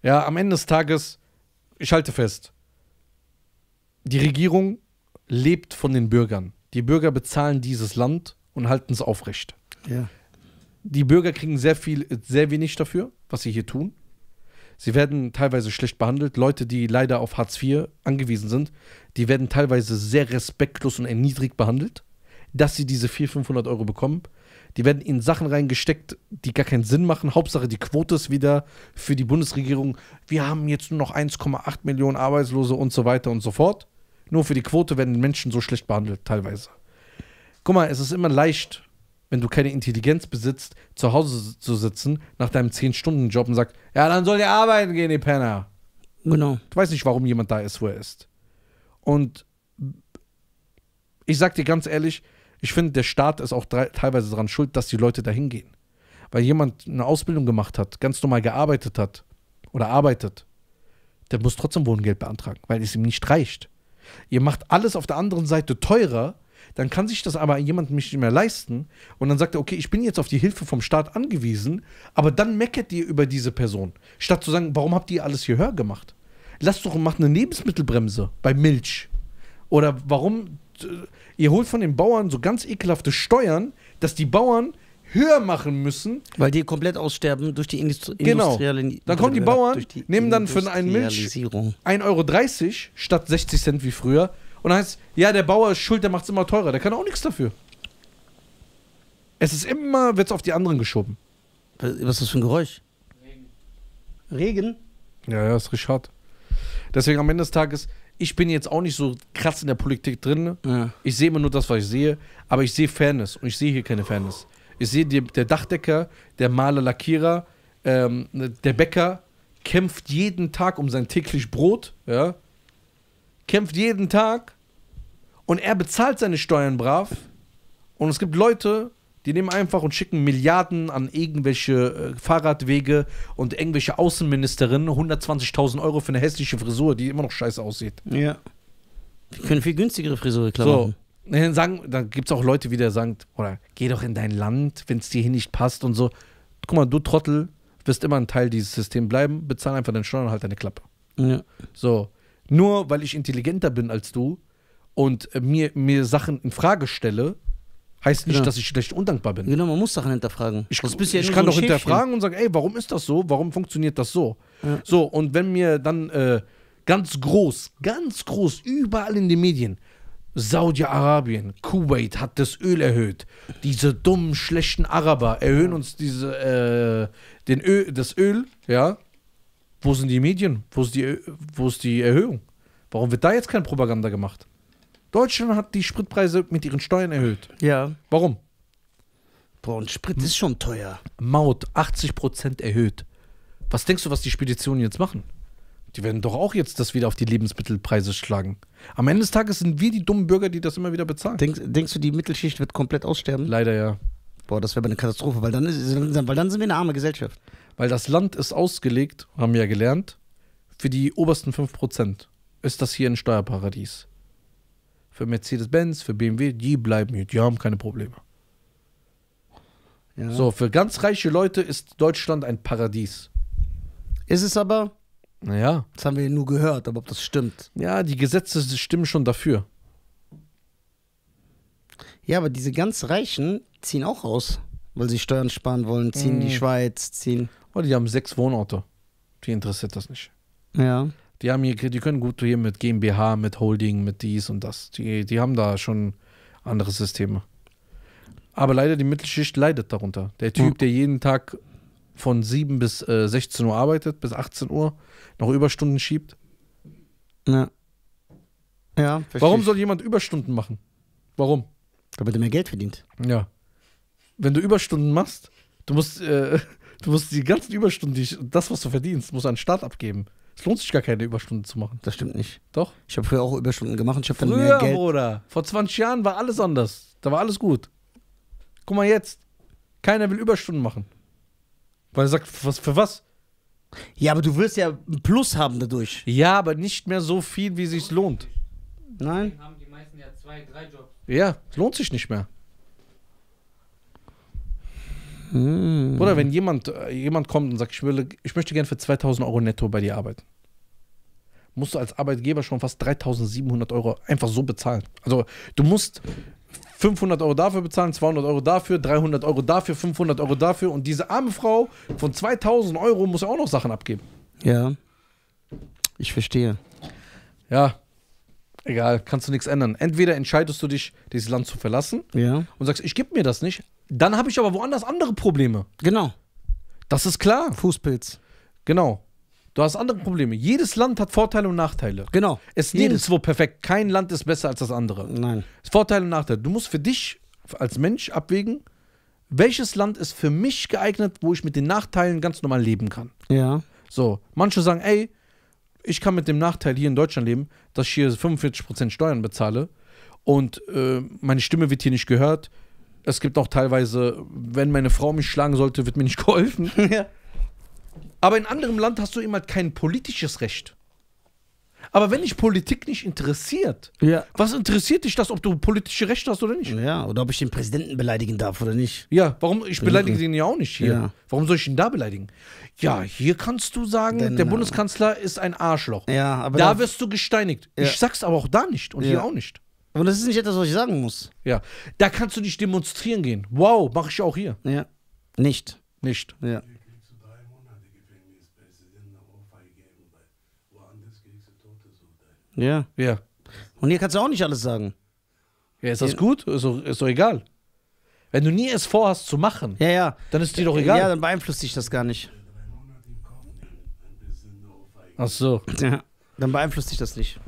Ja, am Ende des Tages, ich halte fest, die Regierung lebt von den Bürgern. Die Bürger bezahlen dieses Land und halten es aufrecht. Ja. Die Bürger kriegen sehr viel, sehr wenig dafür, was sie hier tun. Sie werden teilweise schlecht behandelt. Leute, die leider auf Hartz vier angewiesen sind, die werden teilweise sehr respektlos und erniedrigt behandelt, dass sie diese vierhundert, fünfhundert Euro bekommen. Die werden in Sachen reingesteckt, die gar keinen Sinn machen. Hauptsache, die Quote ist wieder für die Bundesregierung. Wir haben jetzt nur noch eins Komma acht Millionen Arbeitslose und so weiter und so fort. Nur für die Quote werden die Menschen so schlecht behandelt, teilweise. Guck mal, es ist immer leicht, wenn du keine Intelligenz besitzt, zu Hause zu sitzen, nach deinem zehn-Stunden-Job und sagst, ja, dann soll ihr arbeiten gehen, die Penner. Genau. Du weißt nicht, warum jemand da ist, wo er ist. Und ich sag dir ganz ehrlich, ich finde, der Staat ist auch teilweise daran schuld, dass die Leute dahin gehen. Weil jemand eine Ausbildung gemacht hat, ganz normal gearbeitet hat oder arbeitet, der muss trotzdem Wohngeld beantragen, weil es ihm nicht reicht. Ihr macht alles auf der anderen Seite teurer, dann kann sich das aber jemand nicht mehr leisten und dann sagt er, okay, ich bin jetzt auf die Hilfe vom Staat angewiesen, aber dann meckert ihr über diese Person. Statt zu sagen, warum habt ihr alles hier höher gemacht? Lasst doch und macht eine Lebensmittelbremse bei Milch. Oder warum, ihr holt von den Bauern so ganz ekelhafte Steuern, dass die Bauern höher machen müssen. Weil die komplett aussterben durch die Industri genau. industrielle... Genau, dann kommen die Bauern, die nehmen dann für einen Milch ein Euro dreißig statt sechzig Cent wie früher. Und dann heißt es, ja, der Bauer ist schuld, der macht es immer teurer. Der kann auch nichts dafür. Es ist immer, wird es auf die anderen geschoben. Was ist das für ein Geräusch? Regen. Regen? Ja, ja, ist richtig hart. Deswegen am Ende des Tages, ich bin jetzt auch nicht so krass in der Politik drin. Ja. Ich sehe immer nur das, was ich sehe. Aber ich sehe Fairness und ich sehe hier keine Fairness. Ich sehe, der Dachdecker, der Maler, Lackierer, ähm, der Bäcker kämpft jeden Tag um sein täglich Brot, ja, kämpft jeden Tag und er bezahlt seine Steuern brav und es gibt Leute, die nehmen einfach und schicken Milliarden an irgendwelche äh, Fahrradwege und irgendwelche Außenministerinnen hundertzwanzigtausend Euro für eine hässliche Frisur, die immer noch scheiße aussieht. Ja. Die können viel günstigere Frisur klauen. So. Dann, sagen, dann gibt es auch Leute, die wieder sagen, oder geh doch in dein Land, wenn es dir hier nicht passt und so. Guck mal, du Trottel, wirst immer ein Teil dieses Systems bleiben, bezahl einfach deine Steuern und halt deine Klappe. Ja. So, nur weil ich intelligenter bin als du und mir, mir Sachen in Frage stelle, heißt nicht, genau. dass ich schlecht undankbar bin. Genau, man muss Sachen hinterfragen. Ich, ja ich kann doch hinterfragen und sagen, ey, warum ist das so? Warum funktioniert das so? Ja. So, und wenn mir dann äh, ganz groß, ganz groß, überall in den Medien Saudi-Arabien, Kuwait hat das Öl erhöht. Diese dummen, schlechten Araber erhöhen uns diese, äh, den Öl, das Öl, ja. Wo sind die Medien? Wo ist die, wo ist die Erhöhung? Warum wird da jetzt keine Propaganda gemacht? Deutschland hat die Spritpreise mit ihren Steuern erhöht. Ja. Warum? Boah, und Sprit ist schon teuer. Maut, achtzig Prozent erhöht. Was denkst du, was die Speditionen jetzt machen? Die werden doch auch jetzt das wieder auf die Lebensmittelpreise schlagen. Am Ende des Tages sind wir die dummen Bürger, die das immer wieder bezahlen. Denkst, denkst du, die Mittelschicht wird komplett aussterben? Leider ja. Boah, das wäre aber eine Katastrophe, weil dann, ist, weil dann sind wir eine arme Gesellschaft. Weil das Land ist ausgelegt, haben wir ja gelernt, für die obersten fünf Prozent ist das hier ein Steuerparadies. Für Mercedes-Benz, für B M W, die bleiben hier, die haben keine Probleme. Ja. So, für ganz reiche Leute ist Deutschland ein Paradies. Ist es aber... Naja. Das haben wir nur gehört, aber ob das stimmt. Ja, die Gesetze stimmen schon dafür. Ja, aber diese ganz Reichen ziehen auch raus, weil sie Steuern sparen wollen, ziehen mhm. die Schweiz, ziehen... Oh, die haben sechs Wohnorte. Die interessiert das nicht. Ja. Die haben hier, die können gut hier mit GmbH, mit Holding, mit dies und das. Die, die haben da schon andere Systeme. Aber leider, die Mittelschicht leidet darunter. Der Typ, mhm. der jeden Tag... von sieben bis äh, sechzehn Uhr arbeitet, bis achtzehn Uhr, noch Überstunden schiebt. Ja. Ja, verstehe. Warum soll jemand Überstunden machen? Warum? Damit er mehr Geld verdient. Ja. Wenn du Überstunden machst, du musst, äh, du musst die ganzen Überstunden, die, das, was du verdienst, musst du an den Staat abgeben. Es lohnt sich gar keine Überstunden zu machen. Das stimmt nicht. Doch. Ich habe früher auch Überstunden gemacht. Ich habe dann mehr Geld. Bruder, vor zwanzig Jahren war alles anders. Da war alles gut. Guck mal jetzt. Keiner will Überstunden machen. Weil er sagt, was, für was? Ja, aber du wirst ja einen Plus haben dadurch. Ja, aber nicht mehr so viel, wie es sich lohnt. Nein. Haben die meisten ja zwei, drei Jobs. Ja, es lohnt sich nicht mehr. Hm. Oder wenn jemand, jemand kommt und sagt, ich, will, ich möchte gerne für zweitausend Euro netto bei dir arbeiten. Musst du als Arbeitgeber schon fast dreitausendsiebenhundert Euro einfach so bezahlen. Also du musst fünfhundert Euro dafür bezahlen, zweihundert Euro dafür, dreihundert Euro dafür, fünfhundert Euro dafür. Und diese arme Frau von zweitausend Euro muss ja auch noch Sachen abgeben. Ja, ich verstehe. Ja, egal, kannst du nichts ändern. Entweder entscheidest du dich, dieses Land zu verlassen, ja, und sagst, ich gebe mir das nicht. Dann habe ich aber woanders andere Probleme. Genau. Das ist klar. Fußpilz. Genau. Du hast andere Probleme. Jedes Land hat Vorteile und Nachteile. Genau. Es ist nirgendwo perfekt. Kein Land ist besser als das andere. Nein. Vorteile und Nachteile. Du musst für dich als Mensch abwägen, welches Land ist für mich geeignet, wo ich mit den Nachteilen ganz normal leben kann. Ja. So. Manche sagen, ey, ich kann mit dem Nachteil hier in Deutschland leben, dass ich hier fünfundvierzig Prozent Steuern bezahle und äh, meine Stimme wird hier nicht gehört. Es gibt auch teilweise, wenn meine Frau mich schlagen sollte, wird mir nicht geholfen. Ja. Aber in anderem Land hast du eben halt kein politisches Recht. Aber wenn dich Politik nicht interessiert, ja, was interessiert dich das, ob du politische Rechte hast oder nicht? Ja, oder ob ich den Präsidenten beleidigen darf oder nicht. Ja, warum? Ich beleidige den ja auch nicht hier. Ja. Warum soll ich ihn da beleidigen? Ja, hier kannst du sagen, Denn, der Bundeskanzler ist ein Arschloch. Ja, aber da wirst du gesteinigt. Ja. Ich sag's aber auch da nicht und ja. hier auch nicht. Aber das ist nicht etwas, was ich sagen muss. Ja, da kannst du nicht demonstrieren gehen. Wow, mache ich auch hier. Ja, nicht. Nicht. Ja. Ja. Ja. Und hier kannst du auch nicht alles sagen. Ja, ist das gut? Ist doch, ist doch egal. Wenn du nie es vorhast zu machen, ja, ja. dann ist dir doch egal. Ja, dann beeinflusst dich das gar nicht. Ach so. Ja, dann beeinflusst dich das nicht.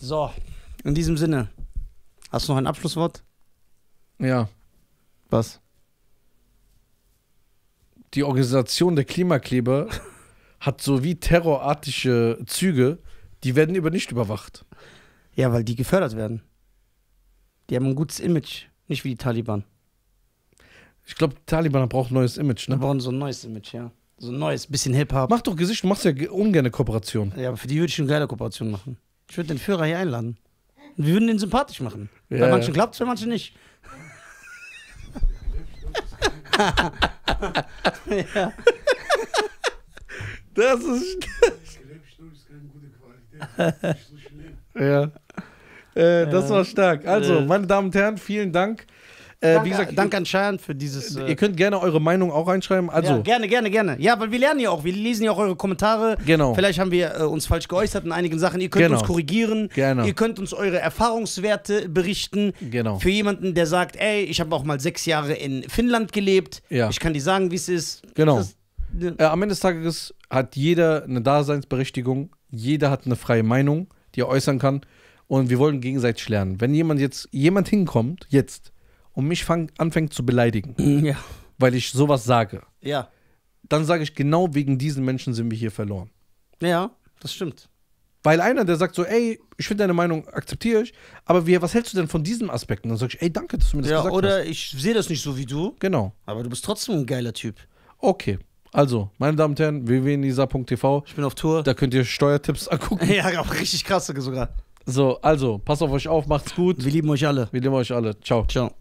So, in diesem Sinne. Hast du noch ein Abschlusswort? Ja. Was? Die Organisation der Klimakleber hat so wie terrorartige Züge. Die werden über nicht überwacht. Ja, weil die gefördert werden. Die haben ein gutes Image, nicht wie die Taliban. Ich glaube, die Taliban brauchen ein neues Image, ne? Die brauchen so ein neues Image, ja. So ein neues, bisschen Hip-Hop. Mach doch Gesicht, du machst ja ungerne Kooperation. Ja, aber für die würde ich eine geile Kooperation machen. Ich würde den Führer hier einladen. Und wir würden den sympathisch machen. Ja, bei manchen ja. klappt es, bei manchen nicht. ja. Das ist... ja. Äh, das ja. war stark. Also, meine Damen und Herren, vielen Dank. Äh, Dank wie gesagt, Dank an Shayan für dieses... Äh, ihr könnt gerne eure Meinung auch reinschreiben. Also, ja, gerne, gerne, gerne. Ja, weil wir lernen ja auch. Wir lesen ja auch eure Kommentare. Genau. Vielleicht haben wir äh, uns falsch geäußert in einigen Sachen. Ihr könnt genau. uns korrigieren. Genau. Ihr könnt uns eure Erfahrungswerte berichten. Genau. Für jemanden, der sagt, ey, ich habe auch mal sechs Jahre in Finnland gelebt. Ja. Ich kann dir sagen, wie es ist. Genau. Das, äh, am Ende des Tages hat jeder eine Daseinsberechtigung. Jeder hat eine freie Meinung, die er äußern kann. Und wir wollen gegenseitig lernen. Wenn jemand jetzt jemand hinkommt, jetzt, und mich fang, anfängt zu beleidigen, ja. weil ich sowas sage, ja. dann sage ich, genau wegen diesen Menschen sind wir hier verloren. Ja, das stimmt. Weil einer, der sagt so, ey, ich finde deine Meinung, akzeptiere ich, aber wie, was hältst du denn von diesem Aspekt? Und dann sage ich, ey, danke, dass du mir das ja, gesagt oder hast. Oder ich sehe das nicht so wie du. Genau. Aber du bist trotzdem ein geiler Typ. Okay. Also, meine Damen und Herren, w w w punkt nizar punkt t v. Ich bin auf Tour. Da könnt ihr Steuertipps angucken. Ja, auch richtig krasse sogar. So, also, passt auf euch auf, macht's gut. Wir lieben euch alle. Wir lieben euch alle. Ciao. Ciao.